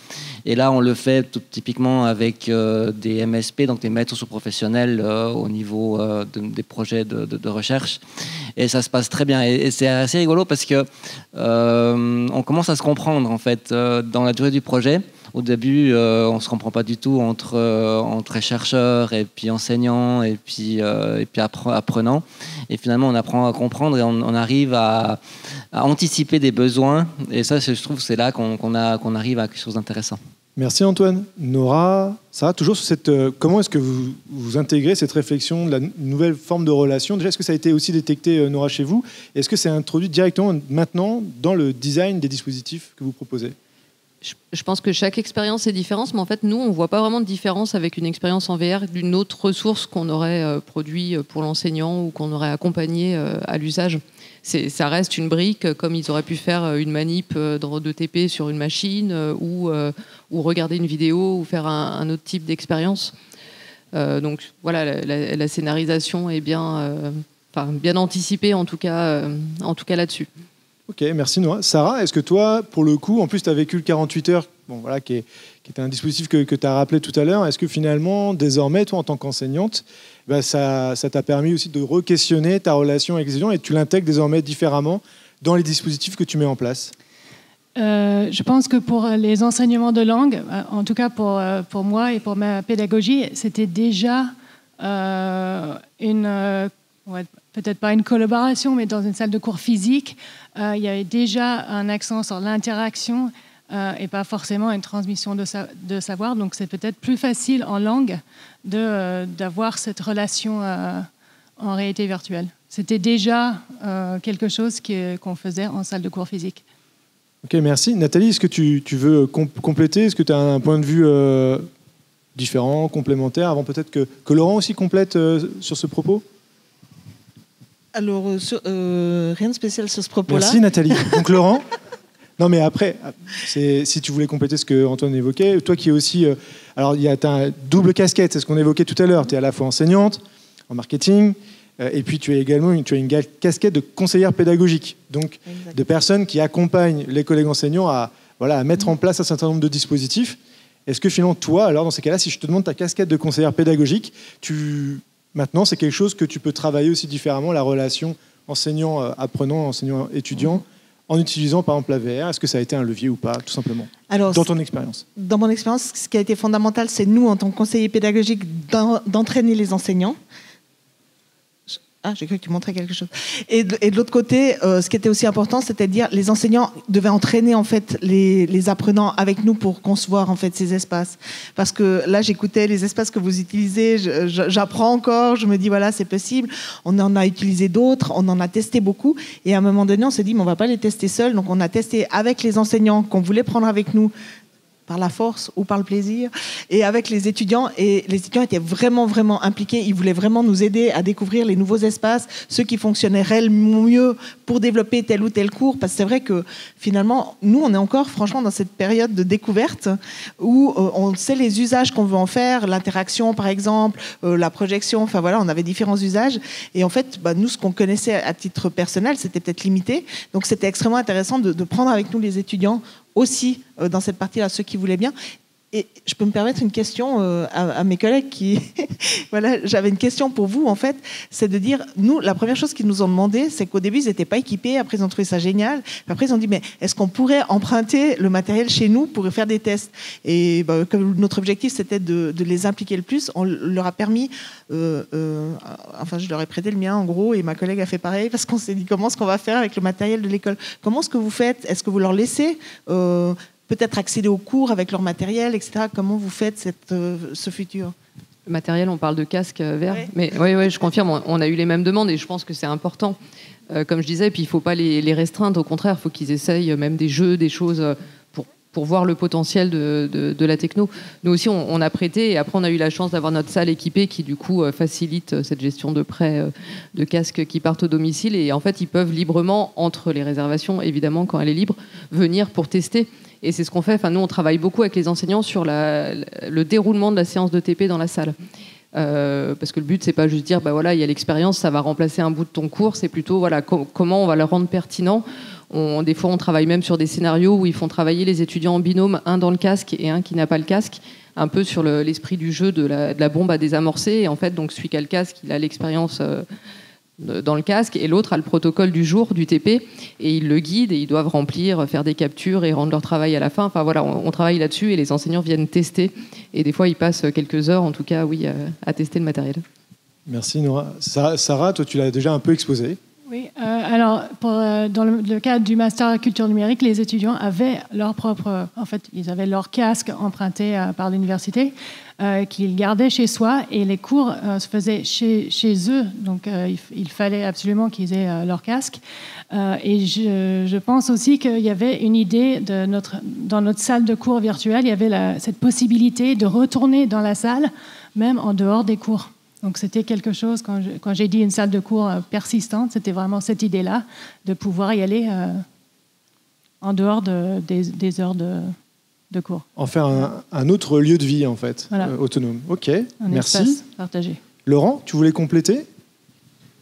Et là, on le fait tout typiquement avec des MSP, donc des maîtres sous-professionnels au niveau des projets de recherche, et ça se passe très bien. Et c'est assez rigolo parce que on commence à se comprendre, en fait, dans la durée du projet. Au début, on ne se comprend pas du tout entre chercheurs et puis enseignants et puis apprenants. Et finalement, on apprend à comprendre et on arrive à anticiper des besoins. Et ça, je trouve, c'est là qu'on arrive à quelque chose d'intéressant. Merci Antoine. Nora, Sarah, toujours sur cette... comment est-ce que vous intégrez cette réflexion de la nouvelle forme de relation? Déjà, est-ce que ça a été aussi détecté, Nora, chez vous? Est-ce que c'est introduit directement maintenant dans le design des dispositifs que vous proposez? Je pense que chaque expérience est différente, mais en fait, nous, on ne voit pas vraiment de différence avec une expérience en VR d'une autre ressource qu'on aurait produit pour l'enseignant ou qu'on aurait accompagné à l'usage. Ça reste une brique, comme ils auraient pu faire une manip de TP sur une machine ou regarder une vidéo ou faire un autre type d'expérience. Donc voilà, la scénarisation est bien anticipée, en tout cas là-dessus. Ok, merci Noah. Sarah, est-ce que toi, pour le coup, en plus tu as vécu le 48 heures, bon, voilà, qui était un dispositif que tu as rappelé tout à l'heure, est-ce que finalement, désormais, toi en tant qu'enseignante, ben, ça t'a permis aussi de re-questionner ta relation avec les étudiants et tu l'intègres désormais différemment dans les dispositifs que tu mets en place? Je pense que pour les enseignements de langue, en tout cas pour moi et pour ma pédagogie, c'était déjà peut-être pas une collaboration, mais dans une salle de cours physique, il y avait déjà un accent sur l'interaction et pas forcément une transmission de savoir. Donc c'est peut-être plus facile en langue d'avoir cette relation en réalité virtuelle. C'était déjà quelque chose qu'on faisait en salle de cours physique. Ok, merci. Nathalie, est-ce que tu veux compléter? Est-ce que tu as un point de vue différent, complémentaire, avant peut-être que Laurent aussi complète sur ce propos? Alors, rien de spécial sur ce propos-là. Merci Nathalie. Donc Laurent, non mais après, si tu voulais compléter ce que Antoine évoquait, toi qui es aussi... alors, il y a ta double casquette, c'est ce qu'on évoquait tout à l'heure. Tu es à la fois enseignante, en marketing... Et puis tu as également une casquette de conseillère pédagogique, donc exactement. De personnes qui accompagnent les collègues enseignants à mettre en place un certain nombre de dispositifs. Est-ce que finalement toi, alors dans ces cas-là, si je te demande ta casquette de conseillère pédagogique, maintenant c'est quelque chose que tu peux travailler aussi différemment, la relation enseignant-apprenant, enseignant-étudiant, en utilisant par exemple la VR? Est-ce que ça a été un levier ou pas, tout simplement? Alors, dans ton expérience? Dans mon expérience, ce qui a été fondamental, c'est nous, en tant que conseillers pédagogiques, d'entraîner les enseignants. Ah, j'ai cru que tu montrais quelque chose. Et de l'autre côté, ce qui était aussi important, c'est-à-dire les enseignants devaient entraîner en fait les apprenants avec nous pour concevoir en fait ces espaces. Parce que là, j'écoutais les espaces que vous utilisez, j'apprends encore, je me dis voilà, c'est possible. On en a utilisé d'autres, on en a testé beaucoup. Et à un moment donné, on s'est dit mais on va pas les tester seuls. Donc on a testé avec les enseignants qu'on voulait prendre avec nous, par la force ou par le plaisir, et avec les étudiants. Et les étudiants étaient vraiment, vraiment impliqués. Ils voulaient vraiment nous aider à découvrir les nouveaux espaces, ceux qui fonctionnaient réellement mieux pour développer tel ou tel cours. Parce que c'est vrai que, finalement, nous, on est encore, franchement, dans cette période de découverte où on sait les usages qu'on veut en faire, l'interaction, par exemple, la projection. Enfin, voilà, on avait différents usages. Et en fait, nous, ce qu'on connaissait à titre personnel, c'était peut-être limité. Donc, c'était extrêmement intéressant de prendre avec nous les étudiants aussi dans cette partie-là, ceux qui voulaient bien. Et je peux me permettre une question à mes collègues qui... voilà, j'avais une question pour vous, en fait. C'est de dire, nous, la première chose qu'ils nous ont demandé, c'est qu'au début, ils n'étaient pas équipés. Après, ils ont trouvé ça génial. Après, ils ont dit, mais est-ce qu'on pourrait emprunter le matériel chez nous pour faire des tests? Et comme notre objectif, c'était de les impliquer le plus, on leur a permis... enfin, je leur ai prêté le mien, en gros, et ma collègue a fait pareil, parce qu'on s'est dit, comment est-ce qu'on va faire avec le matériel de l'école? Comment est-ce que vous faites? Est-ce que vous leur laissez... peut-être accéder aux cours avec leur matériel, etc. Comment vous faites ce futur? Le matériel, on parle de casque vert. Oui. Mais oui, je confirme, on a eu les mêmes demandes et je pense que c'est important. Comme je disais, et puis il ne faut pas les restreindre, au contraire, il faut qu'ils essayent même des jeux, des choses pour voir le potentiel de la techno. Nous aussi, on a prêté et après, on a eu la chance d'avoir notre salle équipée qui, du coup, facilite cette gestion de prêt de casques qui partent au domicile. Et en fait, ils peuvent librement, entre les réservations, évidemment, quand elle est libre, venir pour tester. Et c'est ce qu'on fait. Enfin, nous, on travaille beaucoup avec les enseignants sur le déroulement de la séance de TP dans la salle. Parce que le but, c'est pas juste dire, bah voilà, il y a l'expérience, ça va remplacer un bout de ton cours. C'est plutôt, voilà, comment on va le rendre pertinent. Des fois, on travaille même sur des scénarios où ils font travailler les étudiants en binôme, un dans le casque et un qui n'a pas le casque, un peu sur l'esprit du jeu de la bombe à désamorcer. Et en fait, donc, celui qui a le casque, il a l'expérience... dans le casque, et l'autre a le protocole du jour du TP, et ils le guident et ils doivent remplir, faire des captures et rendre leur travail à la fin. Enfin voilà, on travaille là-dessus et les enseignants viennent tester, et des fois ils passent quelques heures, en tout cas, oui, à tester le matériel. Merci Nora. Sarah, toi tu l'as déjà un peu exposé. Oui, alors dans le cadre du master culture numérique, les étudiants avaient leur casque emprunté par l'université qu'ils gardaient chez soi, et les cours se faisaient chez eux, donc il fallait absolument qu'ils aient leur casque. Et je pense aussi qu'il y avait une idée dans notre salle de cours virtuelle, il y avait cette possibilité de retourner dans la salle, même en dehors des cours. Donc c'était quelque chose, quand j'ai dit une salle de cours persistante, c'était vraiment cette idée-là, de pouvoir y aller en dehors des heures de cours. En faire un autre lieu de vie, en fait, voilà. Autonome. OK, merci. Partagé. Laurent, tu voulais compléter?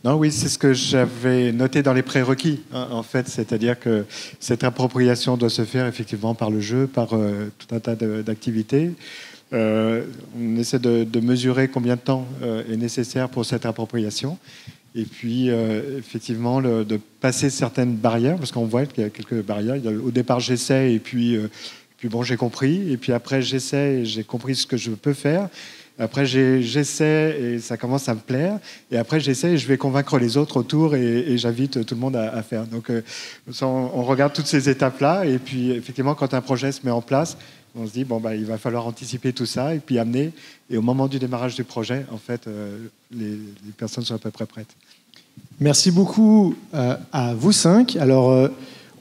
Non, oui, c'est ce que j'avais noté dans les prérequis, hein, en fait, c'est-à-dire que cette appropriation doit se faire effectivement par le jeu, par tout un tas d'activités. On essaie de mesurer combien de temps est nécessaire pour cette appropriation. Et puis, effectivement, de passer certaines barrières, parce qu'on voit qu'il y a quelques barrières. Il y a, au départ, j'essaie, et puis bon, j'ai compris. Et puis après, j'essaie, et j'ai compris ce que je peux faire. Après, j'essaie, et ça commence à me plaire. Et après, j'essaie, et je vais convaincre les autres autour, et j'invite tout le monde à faire. Donc, ça, on regarde toutes ces étapes-là. Et puis, effectivement, quand un projet se met en place, on se dit, bon, bah, il va falloir anticiper tout ça, et puis amener. Et au moment du démarrage du projet, en fait, les personnes sont à peu près prêtes. Merci beaucoup à vous cinq. Alors,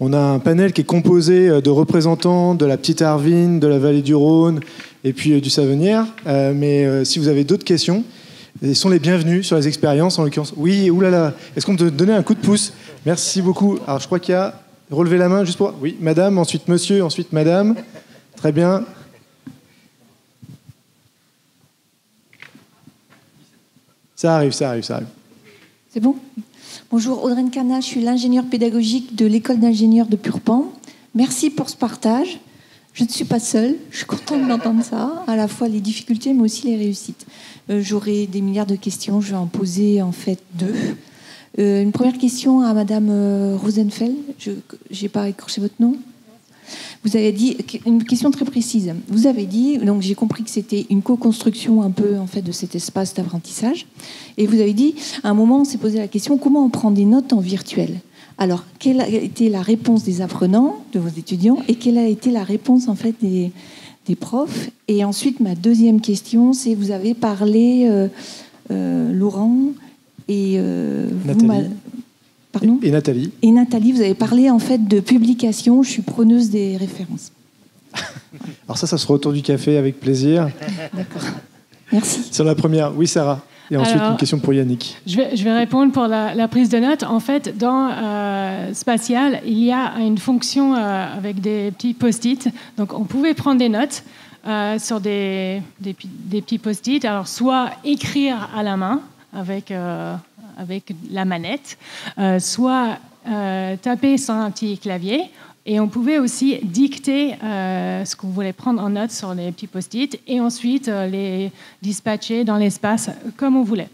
on a un panel qui est composé de représentants de la Petite Arvine, de la Vallée du Rhône, et puis du Savenière. Mais si vous avez d'autres questions, ils sont les bienvenus sur les expériences, en l'occurrence. Oui, oulala, est-ce qu'on peut donner un coup de pouce? Merci beaucoup. Alors, je crois qu'il y a... Relevez la main, juste pour... Oui, madame, ensuite monsieur, ensuite madame... Très bien. Ça arrive, ça arrive, ça arrive. C'est bon? Bonjour, Audrey Nkana, je suis l'ingénieure pédagogique de l'école d'ingénieurs de Purpan. Merci pour ce partage. Je ne suis pas seule, je suis contente d'entendre ça, à la fois les difficultés mais aussi les réussites. J'aurai des milliards de questions, je vais en poser en fait deux. Une première question à madame Rosenfeld, je n'ai pas écorché votre nom. Vous avez dit une question très précise. Vous avez dit, donc j'ai compris que c'était une co-construction un peu en fait de cet espace d'apprentissage. Et vous avez dit, à un moment, on s'est posé la question comment on prend des notes en virtuel. Alors, quelle a été la réponse des apprenants, de vos étudiants, et quelle a été la réponse en fait des profs? Et ensuite, ma deuxième question, c'est vous avez parlé Laurent et Nathalie. Pardon ? Et Nathalie. Et Nathalie, vous avez parlé en fait de publication, je suis preneuse des références. Alors ça sera autour du café avec plaisir. D'accord. Merci. Sur la première, oui Sarah. Et ensuite alors, une question pour Yannick. Je vais répondre pour la prise de notes. En fait, dans Spatial, il y a une fonction avec des petits post-it. Donc on pouvait prendre des notes sur des petits post-it. Alors soit écrire à la main avec la manette, soit taper sur un petit clavier, et on pouvait aussi dicter ce qu'on voulait prendre en note sur les petits post-it, et ensuite les dispatcher dans l'espace comme on voulait.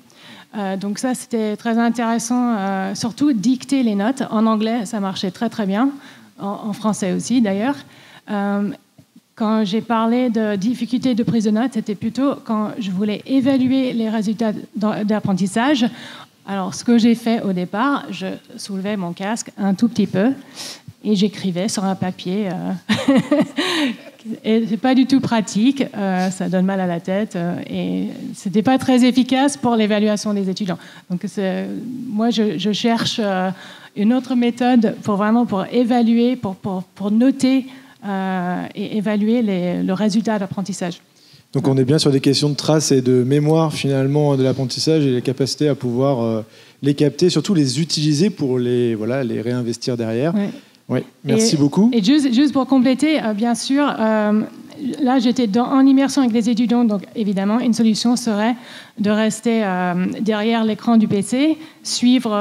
Donc ça, c'était très intéressant, surtout dicter les notes. En anglais, ça marchait très très bien, en français aussi d'ailleurs. Quand j'ai parlé de difficultés de prise de notes, c'était plutôt quand je voulais évaluer les résultats d'apprentissage. Alors, ce que j'ai fait au départ, je soulevais mon casque un tout petit peu et j'écrivais sur un papier. Et c'est pas du tout pratique, ça donne mal à la tête et c'était pas très efficace pour l'évaluation des étudiants. Donc, moi, je cherche une autre méthode pour évaluer, pour noter et évaluer le résultat d'apprentissage. Donc on est bien sur des questions de traces et de mémoire finalement de l'apprentissage et la capacité à pouvoir les capter, surtout les utiliser pour les réinvestir derrière. Ouais. Ouais, merci beaucoup. Et juste pour compléter, bien sûr, là j'étais en immersion avec les étudiants, donc évidemment une solution serait de rester derrière l'écran du PC, suivre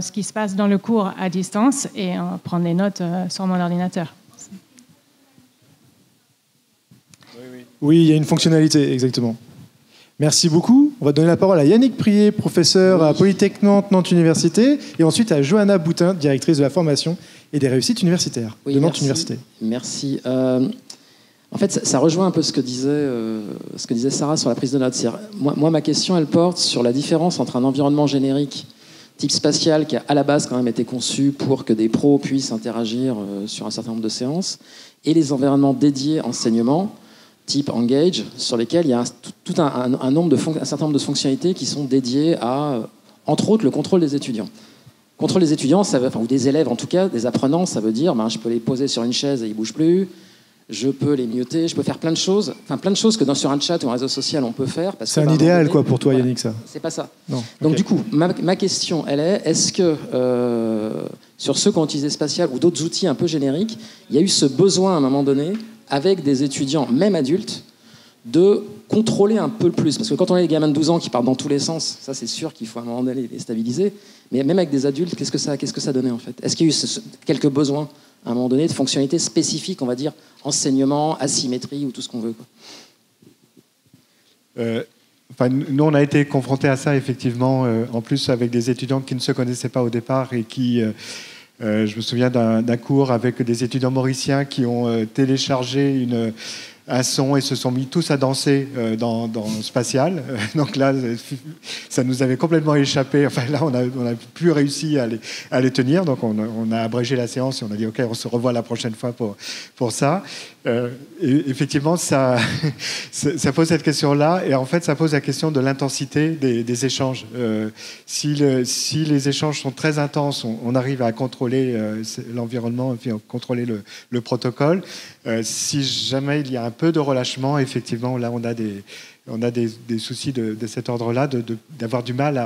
ce qui se passe dans le cours à distance et prendre les notes sur mon ordinateur. Oui, il y a une fonctionnalité, exactement. Merci beaucoup. On va donner la parole à Yannick Prié, professeur à Polytech Nantes, Nantes Université, et ensuite à Johanna Boutin, directrice de la formation et des réussites universitaires de Nantes Université. Merci. En fait, ça rejoint un peu ce que disait Sarah sur la prise de notes. Moi, ma question, elle porte sur la différence entre un environnement générique type spatial, qui a à la base quand même été conçu pour que des pros puissent interagir sur un certain nombre de séances, et les environnements dédiés enseignement, type Engage, sur lesquels il y a un certain nombre de fonctionnalités qui sont dédiées à, entre autres, le contrôle des étudiants. Contrôle des étudiants, ça veut, enfin, ou des élèves en tout cas, des apprenants, ça veut dire je peux les poser sur une chaise et ils ne bougent plus, je peux les muter, je peux faire plein de choses que sur un chat ou un réseau social on peut faire. C'est un idéal quoi, pour toi Yannick ça? C'est pas ça. Non. Donc okay. Du coup, ma question elle est, est-ce que sur ceux qui ont utilisé Spatial ou d'autres outils un peu génériques, il y a eu ce besoin à un moment donné avec des étudiants, même adultes, de contrôler un peu plus. Parce que quand on a des gamins de 12 ans qui partent dans tous les sens, ça c'est sûr qu'il faut à un moment donné les stabiliser, mais même avec des adultes, qu'est-ce que ça donnait en fait? Est-ce qu'il y a eu quelques besoins à un moment donné de fonctionnalités spécifiques, on va dire, enseignement, asymétrie ou tout ce qu'on veut quoi. Enfin, nous, on a été confrontés à ça, effectivement, en plus avec des étudiants qui ne se connaissaient pas au départ et qui... je me souviens d'un cours avec des étudiants mauriciens qui ont téléchargé un son et se sont mis tous à danser dans Spatial. Donc là, ça nous avait complètement échappé. Enfin là, on n'a plus réussi à les tenir. Donc on a abrégé la séance et on a dit « Ok, on se revoit la prochaine fois pour ça. ». Et effectivement, ça pose cette question-là. Et en fait, ça pose la question de l'intensité des échanges. Si les échanges sont très intenses, on arrive à contrôler l'environnement, enfin, contrôler le protocole. Si jamais il y a un peu de relâchement, effectivement, là, on a des soucis de cet ordre-là, d'avoir du mal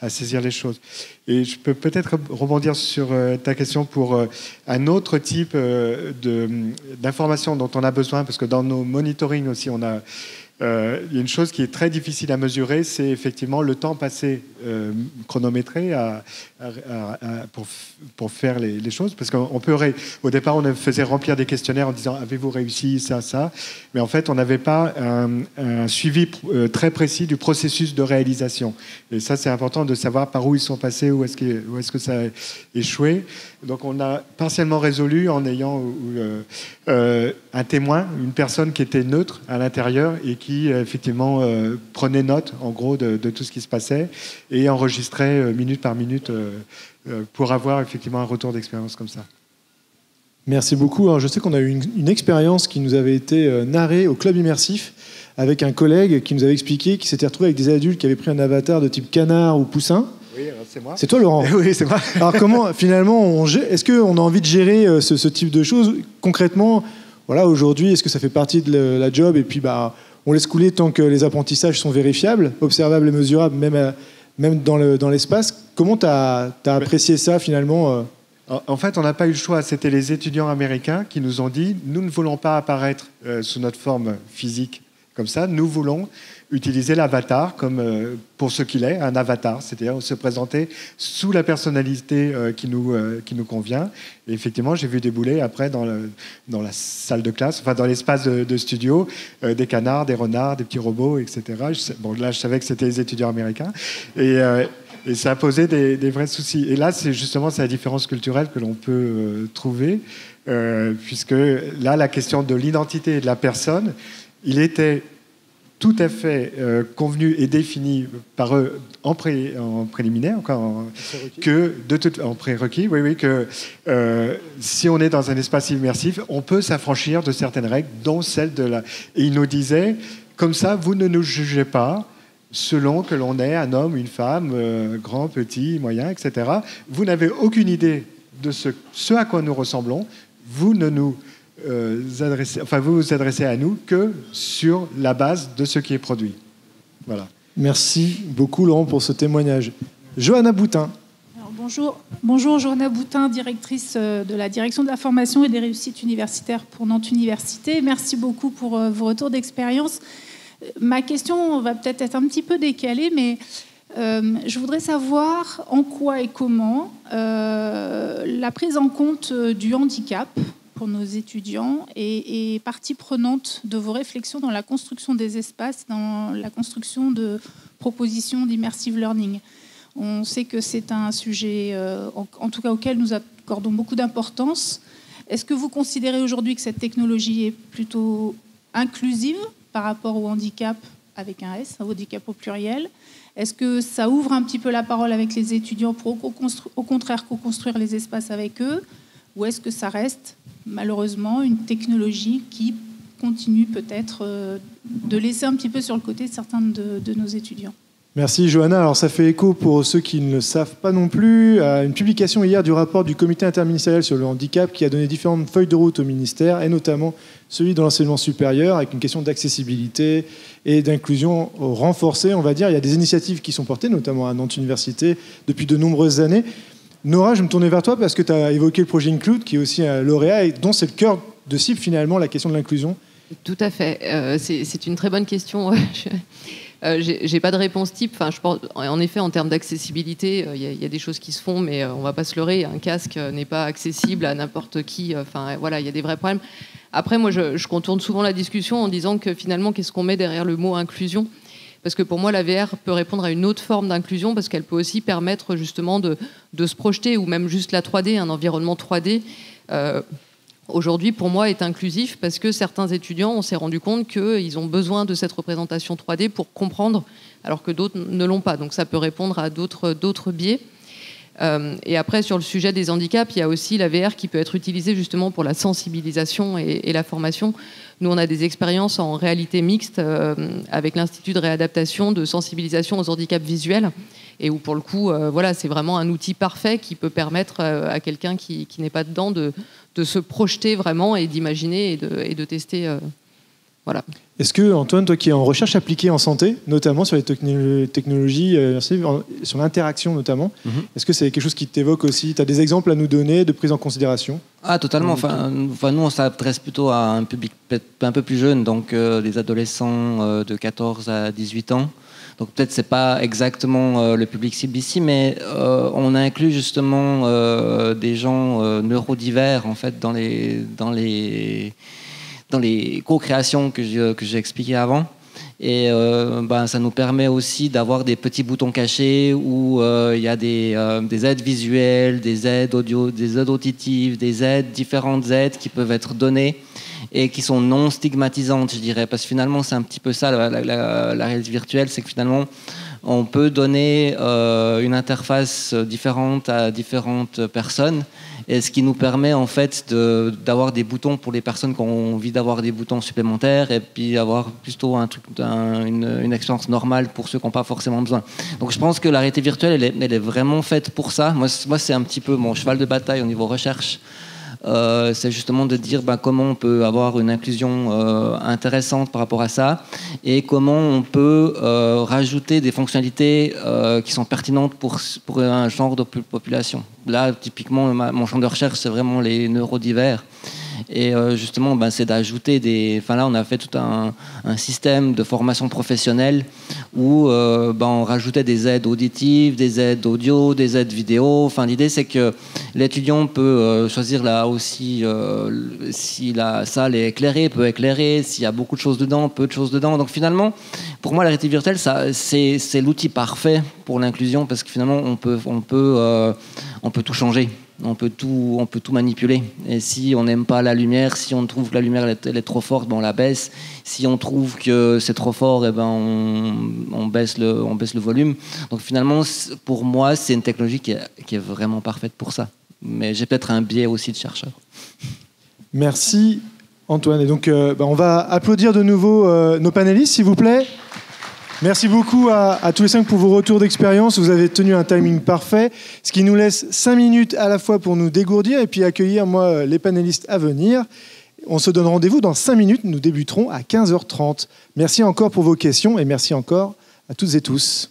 à saisir les choses. Et je peux peut-être rebondir sur ta question pour un autre type d'information dont on a besoin, parce que dans nos monitoring aussi, il y a une chose qui est très difficile à mesurer, c'est effectivement le temps passé chronométré pour faire les choses. Parce qu'on peut, au départ, on faisait remplir des questionnaires en disant « Avez-vous réussi ça ?» Mais en fait, on n'avait pas un suivi très précis du processus de réalisation. Et ça, c'est important de savoir par où ils sont passés, où est-ce que ça a échoué. Donc, on a partiellement résolu en ayant un témoin, une personne qui était neutre à l'intérieur et qui, effectivement, prenait note, en gros, de tout ce qui se passait et enregistrait minute par minute pour avoir, effectivement, un retour d'expérience comme ça. Merci beaucoup. Alors, je sais qu'on a eu une expérience qui nous avait été narrée au Club Immersif avec un collègue qui nous avait expliqué qu'il s'était retrouvé avec des adultes qui avaient pris un avatar de type canard ou poussin. Oui, c'est moi. C'est toi, Laurent. Oui, c'est moi. Alors, comment, finalement, est-ce qu'on a envie de gérer ce type de choses concrètement? Voilà, aujourd'hui, est-ce que ça fait partie de la job? Et puis, on laisse couler tant que les apprentissages sont vérifiables, observables et mesurables, même dans l'espace. Comment tu as apprécié ça, finalement? En fait, on n'a pas eu le choix. C'était les étudiants américains qui nous ont dit « Nous ne voulons pas apparaître sous notre forme physique comme ça. Nous voulons utiliser l'avatar comme pour ce qu'il est, un avatar. C'est-à-dire se présenter sous la personnalité qui nous convient. » Et effectivement, j'ai vu débouler après dans la salle de classe, enfin dans l'espace de studio, des canards, des renards, des petits robots, etc. Bon, là, je savais que c'était les étudiants américains. Et ça a posé des vrais soucis. Et là, c'est justement la différence culturelle que l'on peut trouver, puisque là, la question de l'identité et de la personne, il était tout à fait convenu et défini par eux en préliminaire, en prérequis, oui, que si on est dans un espace immersif, on peut s'affranchir de certaines règles, dont celle de la... Et il nous disait, comme ça, vous ne nous jugez pas, selon que l'on est un homme, une femme, grand, petit, moyen, etc. Vous n'avez aucune idée de ce à quoi nous ressemblons. Vous ne nous adressez, enfin vous vous adressez à nous que sur la base de ce qui est produit. Voilà. Merci beaucoup, Laurent, pour ce témoignage. Johanna Boutin. Alors, bonjour, Johanna Boutin, directrice de la direction de la formation et des réussites universitaires pour Nantes Université. Merci beaucoup pour vos retours d'expérience. Ma question va peut-être être un petit peu décalée, mais je voudrais savoir en quoi et comment la prise en compte du handicap pour nos étudiants est partie prenante de vos réflexions dans la construction des espaces, dans la construction de propositions d'immersive learning. On sait que c'est un sujet, en tout cas auquel nous accordons beaucoup d'importance. Est-ce que vous considérez aujourd'hui que cette technologie est plutôt inclusive par rapport au handicap avec un S, un handicap au pluriel? Est-ce que ça ouvre un petit peu la parole avec les étudiants pour au contraire co-construire les espaces avec eux? Ou est-ce que ça reste malheureusement une technologie qui continue peut-être de laisser un petit peu sur le côté certains de nos étudiants? Merci Johanna. Alors ça fait écho pour ceux qui ne le savent pas non plus à une publication hier du rapport du comité interministériel sur le handicap qui a donné différentes feuilles de route au ministère et notamment celui de l'enseignement supérieur avec une question d'accessibilité et d'inclusion renforcée, on va dire. Il y a des initiatives qui sont portées, notamment à Nantes Université, depuis de nombreuses années. Nora, je me tournais vers toi parce que tu as évoqué le projet Include qui est aussi à L'Oréal et dont c'est le cœur de cible finalement la question de l'inclusion. Tout à fait. C'est une très bonne question. J'ai pas de réponse type. Enfin, je pense, en effet, en termes d'accessibilité, il y a des choses qui se font, mais on va pas se leurrer. Un casque n'est pas accessible à n'importe qui. Enfin, voilà, il y a des vrais problèmes. Après, moi, je contourne souvent la discussion en disant que finalement, qu'est-ce qu'on met derrière le mot inclusion ? parce que pour moi la VR peut répondre à une autre forme d'inclusion, parce qu'elle peut aussi permettre justement de se projeter, ou même juste la 3D, un environnement 3D aujourd'hui pour moi est inclusif, parce que certains étudiants, on s'est rendu compte qu'ils ont besoin de cette représentation 3D pour comprendre, alors que d'autres ne l'ont pas, donc ça peut répondre à d'autres biais. Et après, sur le sujet des handicaps, il y a aussi la VR qui peut être utilisée justement pour la sensibilisation et la formation. Nous, on a des expériences en réalité mixte avec l'Institut de réadaptation de sensibilisation aux handicaps visuels, et où pour le coup, voilà, c'est vraiment un outil parfait qui peut permettre à quelqu'un qui n'est pas dedans de se projeter vraiment et d'imaginer et de tester. Voilà. Est-ce que, Antoine, toi qui es en recherche appliquée en santé, notamment sur les technologies, sur l'interaction notamment, est-ce que c'est quelque chose qui t'évoque aussi? Tu as des exemples à nous donner de prise en considération? Ah, totalement. Enfin, nous, on s'adresse plutôt à un public un peu plus jeune, donc des adolescents de 14 à 18 ans. Donc peut-être c'est pas exactement le public cible ici, mais on inclut justement des gens neurodivers en fait dans les co-créations que j'ai expliquées avant. Et ça nous permet aussi d'avoir des petits boutons cachés où il y a des aides visuelles, des aides audio, des aides auditives, différentes aides qui peuvent être données et qui sont non stigmatisantes, je dirais. Parce que finalement, c'est un petit peu ça, la réalité virtuelle, c'est que finalement, on peut donner une interface différente à différentes personnes, et ce qui nous permet en fait d'avoir des boutons pour les personnes qui ont envie d'avoir des boutons supplémentaires, et puis avoir plutôt une expérience normale pour ceux qui n'ont pas forcément besoin. Donc je pense que la réalité virtuelle, elle est vraiment faite pour ça. Moi c'est un petit peu mon cheval de bataille au niveau recherche. C'est justement de dire comment on peut avoir une inclusion intéressante par rapport à ça, et comment on peut rajouter des fonctionnalités qui sont pertinentes pour un genre de population. Là, typiquement, mon champ de recherche, c'est vraiment les neurodivers. Et justement, c'est d'ajouter des... Enfin là, on a fait tout un système de formation professionnelle où on rajoutait des aides auditives, des aides audio, des aides vidéo. Enfin, l'idée, c'est que l'étudiant peut choisir là aussi si la salle est éclairée, peut éclairer, s'il y a beaucoup de choses dedans, peu de choses dedans. Donc finalement, pour moi, la réalité virtuelle, c'est l'outil parfait pour l'inclusion, parce que finalement, on peut tout changer. On peut tout manipuler. Et si on n'aime pas la lumière, si on trouve que la lumière elle est trop forte, on la baisse. Si on trouve que c'est trop fort, on baisse le volume. Donc finalement, pour moi, c'est une technologie qui est vraiment parfaite pour ça. Mais j'ai peut-être un biais aussi de chercheur. Merci Antoine. Et donc on va applaudir de nouveau nos panélistes, s'il vous plaît. Merci beaucoup à tous les 5 pour vos retours d'expérience. Vous avez tenu un timing parfait, ce qui nous laisse 5 minutes à la fois pour nous dégourdir et puis accueillir, les panélistes à venir. On se donne rendez-vous dans 5 minutes. Nous débuterons à 15h30. Merci encore pour vos questions et merci encore à toutes et tous.